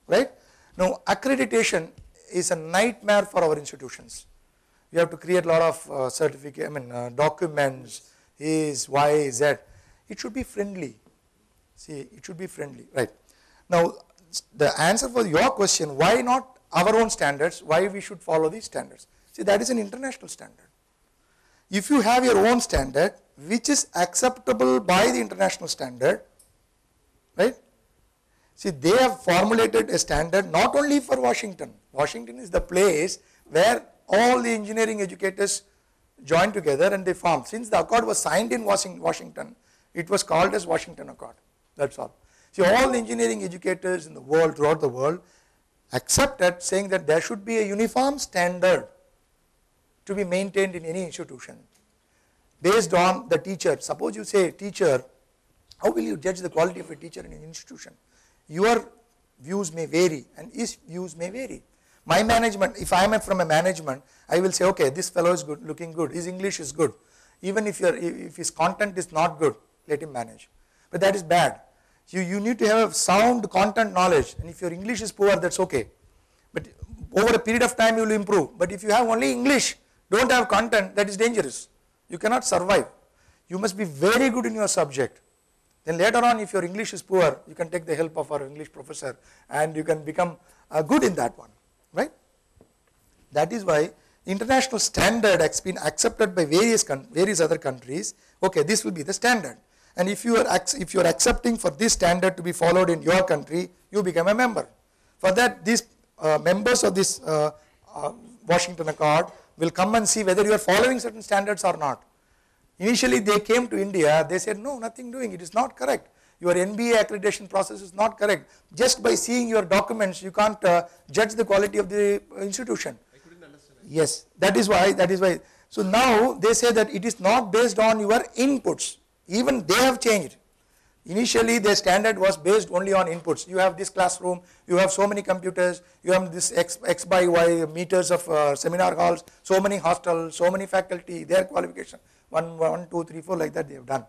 right? Now, accreditation is a nightmare for our institutions. We have to create a lot of uh, certificate, I mean, uh, documents, A's, Y, Z. It should be friendly. See, it should be friendly, right? Now, the answer for your question, why not our own standards? Why we should follow these standards? See, that is an international standard. If you have your own standard, which is acceptable by the international standard, right? See, they have formulated a standard not only for Washington. Washington is the place where all the engineering educators joined together and they formed. Since the accord was signed in Washington, it was called as Washington Accord. That's all. See, all the engineering educators in the world, throughout the world, accepted saying that there should be a uniform standard to be maintained in any institution based on the teacher. Suppose you say, teacher, how will you judge the quality of a teacher in an institution? Your views may vary and his views may vary. My management, if I am from a management, I will say, okay, this fellow is good, looking good, his English is good. Even if, you're, if his content is not good, let him manage. But that is bad. You, you need to have sound content knowledge, and if your English is poor, that's okay. But over a period of time, you will improve. But if you have only English, don't have content, that is dangerous. You cannot survive. You must be very good in your subject. Then later on, if your English is poor, you can take the help of our English professor and you can become uh, good in that one, right? That is why international standard has been accepted by various, various other countries. Okay, this will be the standard. And if you are if you are accepting for this standard to be followed in your country, you become a member. For that, these uh, members of this uh, uh, Washington Accord will come and see whether you are following certain standards or not. Initially, they came to India, they said, no, nothing doing, it is not correct. your N B A accreditation process is not correct. Just by seeing your documents, you can't uh, judge the quality of the institution. I couldn't understand. Yes, that is why, that is why. So now they say that it is not based on your inputs. Even they have changed. Initially, their standard was based only on inputs. You have this classroom, you have so many computers, you have this X, X by Y meters of uh, seminar halls, so many hostels, so many faculty, their qualification, one, one, two, three, four, like that they have done.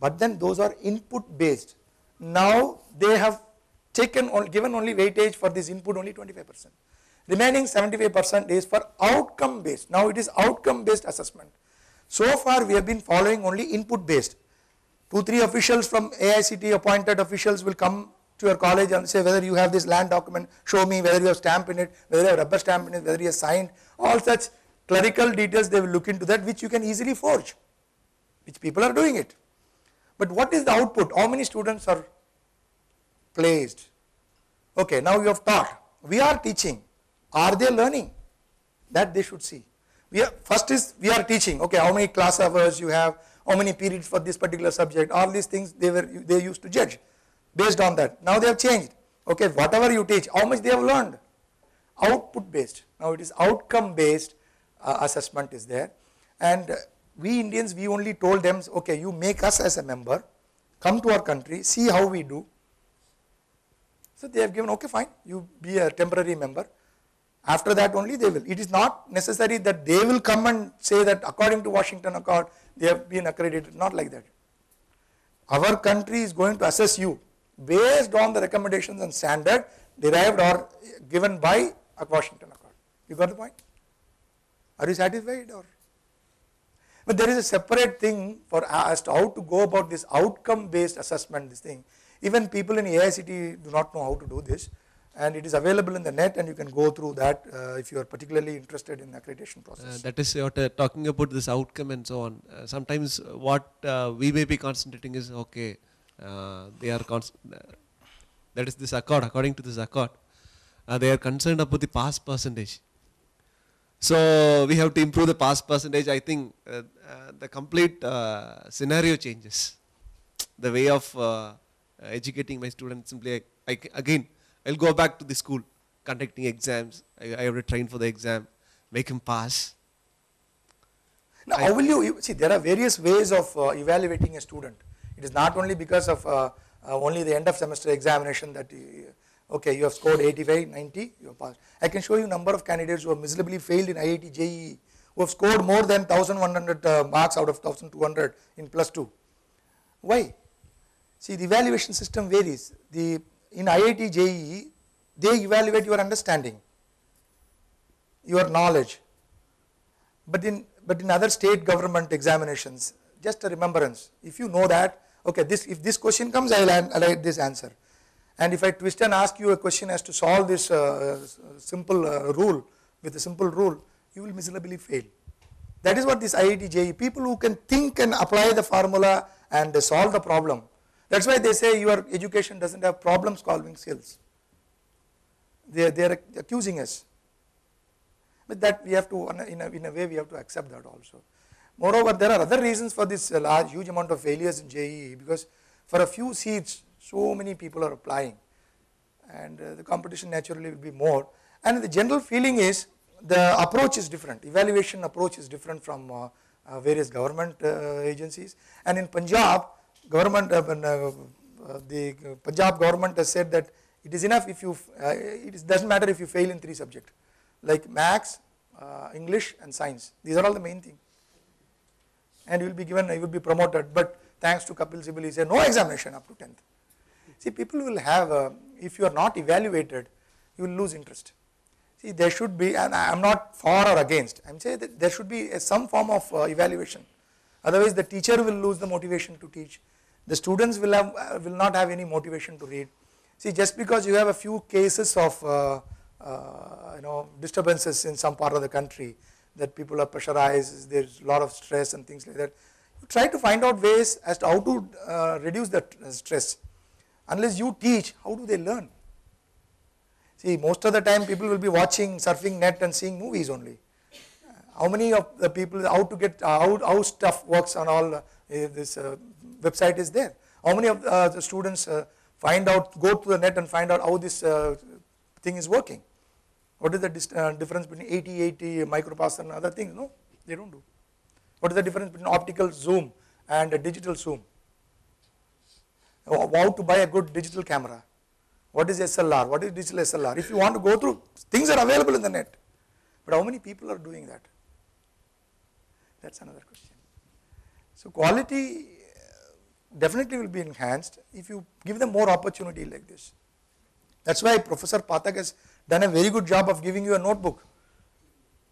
But then those are input based. Now they have taken on, given only weightage for this input only twenty-five percent. Remaining seventy-five percent is for outcome based. Now it is outcome based assessment. So far we have been following only input based. Two, three officials from A I C T E appointed officials will come to your college and say whether you have this land document, show me whether you have stamp in it, whether you have rubber stamp in it, whether you have signed, all such clerical details they will look into that, which you can easily forge, which people are doing it. But what is the output? How many students are placed? Okay, now you have taught. We are teaching. Are they learning? That they should see. We are, first is we are teaching. Okay, how many class hours you have? How many periods for this particular subject, all these things they were they used to judge based on that. Now they have changed. Okay, whatever you teach, how much they have learned? Output based. Now it is outcome based uh, assessment is there. And uh, we Indians, we only told them, okay, you make us as a member, come to our country, see how we do. So they have given, okay, fine, you be a temporary member. After that only they will. It is not necessary that they will come and say that according to Washington Accord, they have been accredited, not like that. Our country is going to assess you based on the recommendations and standard derived or given by a Washington Accord. You got the point? Are you satisfied? Or? But there is a separate thing for as to how to go about this outcome based assessment, this thing. Even people in A I C T E do not know how to do this. And it is available in the net, and you can go through that uh, if you are particularly interested in the accreditation process. Uh, that is what, uh, talking about this outcome and so on. Uh, sometimes what uh, we may be concentrating is, okay, uh, they are, uh, that is this accord, according to this accord, uh, they are concerned about the pass percentage. So we have to improve the pass percentage. I think uh, uh, the complete uh, scenario changes. The way of uh, educating my students, simply, I, I, again, I'll go back to the school, conducting exams. I, I have to train for the exam, make him pass. Now, I how will you, you, see, there are various ways of uh, evaluating a student. It is not only because of uh, uh, only the end of semester examination that, you, okay, you have scored eighty-five, ninety, you have passed. I can show you number of candidates who have miserably failed in I I T J E E, who have scored more than one thousand one hundred uh, marks out of one thousand two hundred in plus two. Why? See, the evaluation system varies. The In I I T J E E, they evaluate your understanding, your knowledge. But in, but in other state government examinations, just a remembrance. If you know that, okay, this, if this question comes, I will write this answer. And if I twist and ask you a question as to solve this uh, simple uh, rule, with a simple rule, you will miserably fail. That is what this I I T J E E, people who can think and apply the formula and they solve the problem. That's why they say your education doesn't have problem solving skills. They, they are accusing us. But that we have to, in a, in a way, we have to accept that also. Moreover, there are other reasons for this large, huge amount of failures in J E E, because for a few seats, so many people are applying. And uh, the competition naturally will be more. And the general feeling is the approach is different. Evaluation approach is different from uh, uh, various government uh, agencies. And in Punjab, Government, uh, uh, uh, the Punjab government has said that it is enough if you, uh, it is, doesn't matter if you fail in three subjects, like maths, uh, English and science. These are all the main thing. And you will be given, you will be promoted, but thanks to Kapil Sibal, he said no examination up to tenth. See, people will have, uh, if you are not evaluated, you will lose interest. See, there should be, and I am not for or against, I am saying that there should be uh, some form of uh, evaluation. Otherwise, the teacher will lose the motivation to teach. The students will have uh, will not have any motivation to read. See, just because you have a few cases of uh, uh, you know disturbances in some part of the country, that people are pressurized, there is a lot of stress and things like that. You try to find out ways as to how to uh, reduce that stress. Unless you teach, how do they learn? See, most of the time people will be watching, surfing net and seeing movies only. Uh, how many of the people, how to get, uh, how, how stuff works on all uh, this. Uh, website is there. how many of uh, the students uh, find out, go to the net and find out how this uh, thing is working? What is the uh, difference between eighty eighty, microprocessor and other things? No, they don't do. What is the difference between optical zoom and a digital zoom? How to buy a good digital camera? What is S L R? What is digital S L R? If you want to go through, things are available in the net. But how many people are doing that? That's another question. So quality definitely will be enhanced if you give them more opportunity like this. That's why Professor Phatak has done a very good job of giving you a notebook.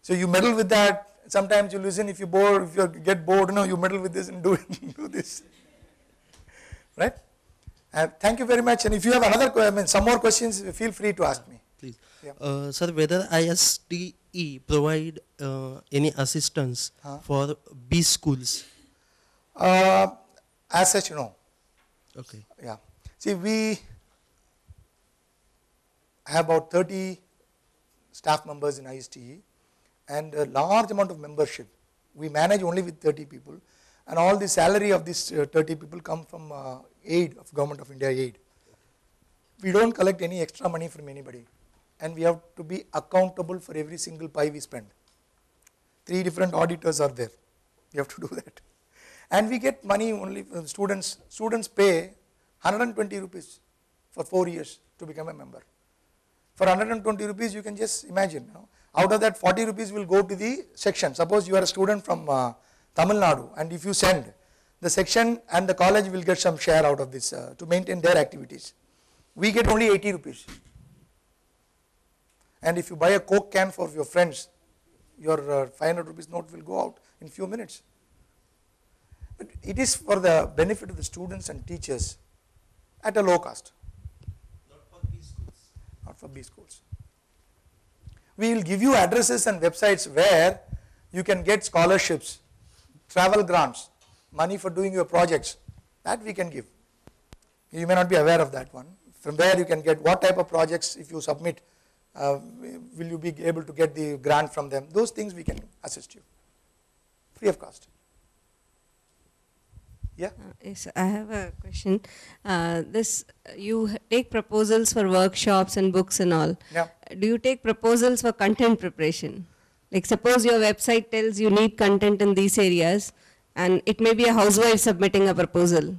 So you meddle with that. Sometimes you listen if you bored, if you get bored, you know, you meddle with this and do it, do this, right? Uh, thank you very much. And if you have another, I mean, some more questions, feel free to ask me. Please, yeah. uh, sir. Whether ISTE provide uh, any assistance huh? for B schools? Uh, as such, no. Okay. Yeah. See, we have about thirty staff members in ISTE, and a large amount of membership. We manage only with thirty people, and all the salary of these uh, thirty people come from uh, aid of Government of India aid. We don't collect any extra money from anybody, and we have to be accountable for every single pie we spend. Three different auditors are there. You have to do that. And we get money only from students. Students pay one hundred twenty rupees for four years to become a member. For one hundred twenty rupees, you can just imagine, you know, out of that forty rupees will go to the section. Suppose you are a student from uh, Tamil Nadu, and if you send, the section and the college will get some share out of this uh, to maintain their activities. We get only eighty rupees. And if you buy a Coke can for your friends, your uh, five hundred rupees note will go out in few minutes. But it is for the benefit of the students and teachers at a low cost. Not for B schools. Not for B schools. We will give you addresses and websites where you can get scholarships, travel grants, money for doing your projects. That we can give. You may not be aware of that one. From there you can get what type of projects, if you submit, uh, will you be able to get the grant from them. Those things we can assist you, free of cost. Yeah. Uh, yes, I have a question. Uh, this you take proposals for workshops and books and all. Yeah. Do you take proposals for content preparation? Like suppose your website tells you need content in these areas, and it may be a housewife submitting a proposal,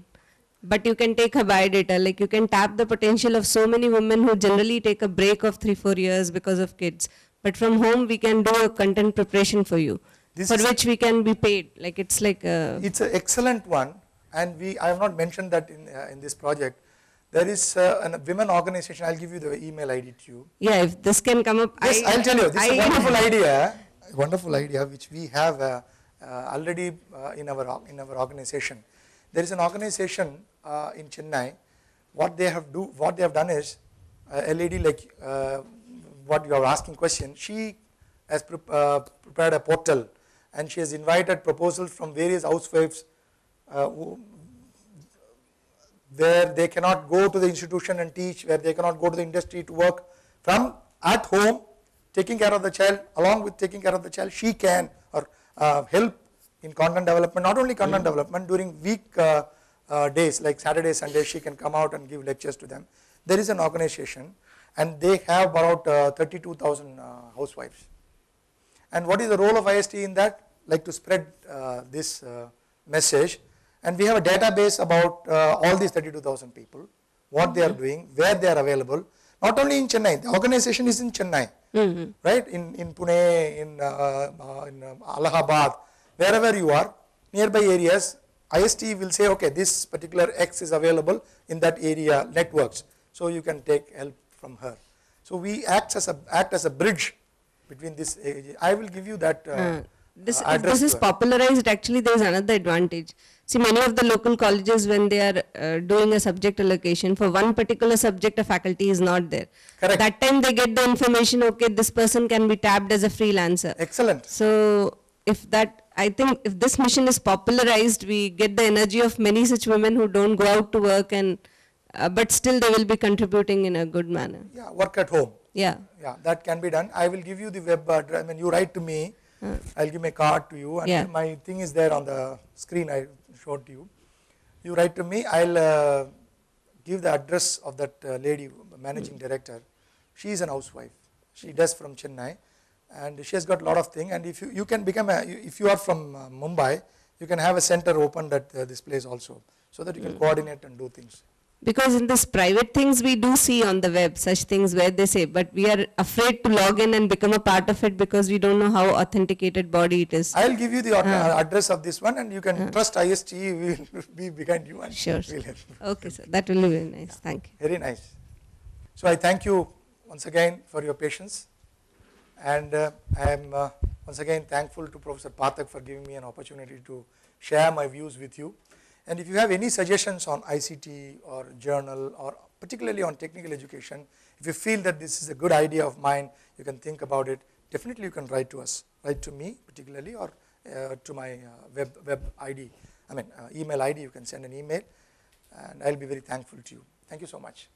but you can take her biodata. Like you can tap the potential of so many women who generally take a break of three, four years because of kids. But from home, we can do a content preparation for you, this for which we can be paid. Like it's like a. It's an excellent one. And we, I have not mentioned that in, uh, in this project. There is uh, a women organization. I'll give you the email I D to you. Yeah, if this can come up. Yes, I, I'll tell you. This I, is a wonderful idea, a wonderful idea which we have uh, uh, already uh, in, our, in our organization. There is an organization uh, in Chennai. What they have do, what they have done is, uh, a lady like uh, what you are asking question, she has pre uh, prepared a portal, and she has invited proposals from various housewives Uh, where they cannot go to the institution and teach, where they cannot go to the industry to work, from at home, taking care of the child, along with taking care of the child, she can or uh, help in content development, not only content yeah. development, during week uh, uh, days like Saturday, Sunday, she can come out and give lectures to them. There is an organization, and they have about uh, thirty-two thousand uh, housewives. And what is the role of ISTE in that? Like to spread uh, this uh, message. And we have a database about uh, all these thirty-two thousand people, what they are doing, where they are available. Not only in Chennai, the organization is in Chennai, mm-hmm. right? In, in Pune, in, uh, uh, in uh, Allahabad, wherever you are, nearby areas, ISTE will say, okay, this particular X is available in that area networks. So you can take help from her. So we act as a, act as a bridge between this. I will give you that uh, mm. This, uh, if this is popularized, actually there is another advantage. See, many of the local colleges, when they are uh, doing a subject allocation, for one particular subject, a faculty is not there. Correct. That time they get the information, okay, this person can be tabbed as a freelancer. Excellent. So, if that, I think if this mission is popularized, we get the energy of many such women who don't go out to work, and uh, but still they will be contributing in a good manner. Yeah, work at home. Yeah. Yeah, that can be done. I will give you the web address. I mean, you write to me. I'll give my card to you, and yeah. my thing is there on the screen I showed to you. you write to me, I will uh, give the address of that uh, lady, managing director. She is an housewife, she does from Chennai, and she has got a lot of things. And if you, you can become, a, if you are from uh, Mumbai, you can have a center opened at uh, this place also, so that you can coordinate and do things. Because in this private things we do see on the web, such things where they say, but we are afraid to log in and become a part of it because we don't know how authenticated body it is. I'll give you the uh. address of this one and you can uh. trust I S T E, we will be behind you. And sure. We'll okay, sir. That will be very nice. Yeah. Thank you. Very nice. So I thank you once again for your patience. And uh, I am uh, once again thankful to Professor Phatak for giving me an opportunity to share my views with you. And if you have any suggestions on I C T or journal or particularly on technical education, if you feel that this is a good idea of mine, you can think about it, definitely you can write to us, write to me particularly or uh, to my uh, web, web I D, I mean uh, email I D, you can send an email and I will be very thankful to you. Thank you so much.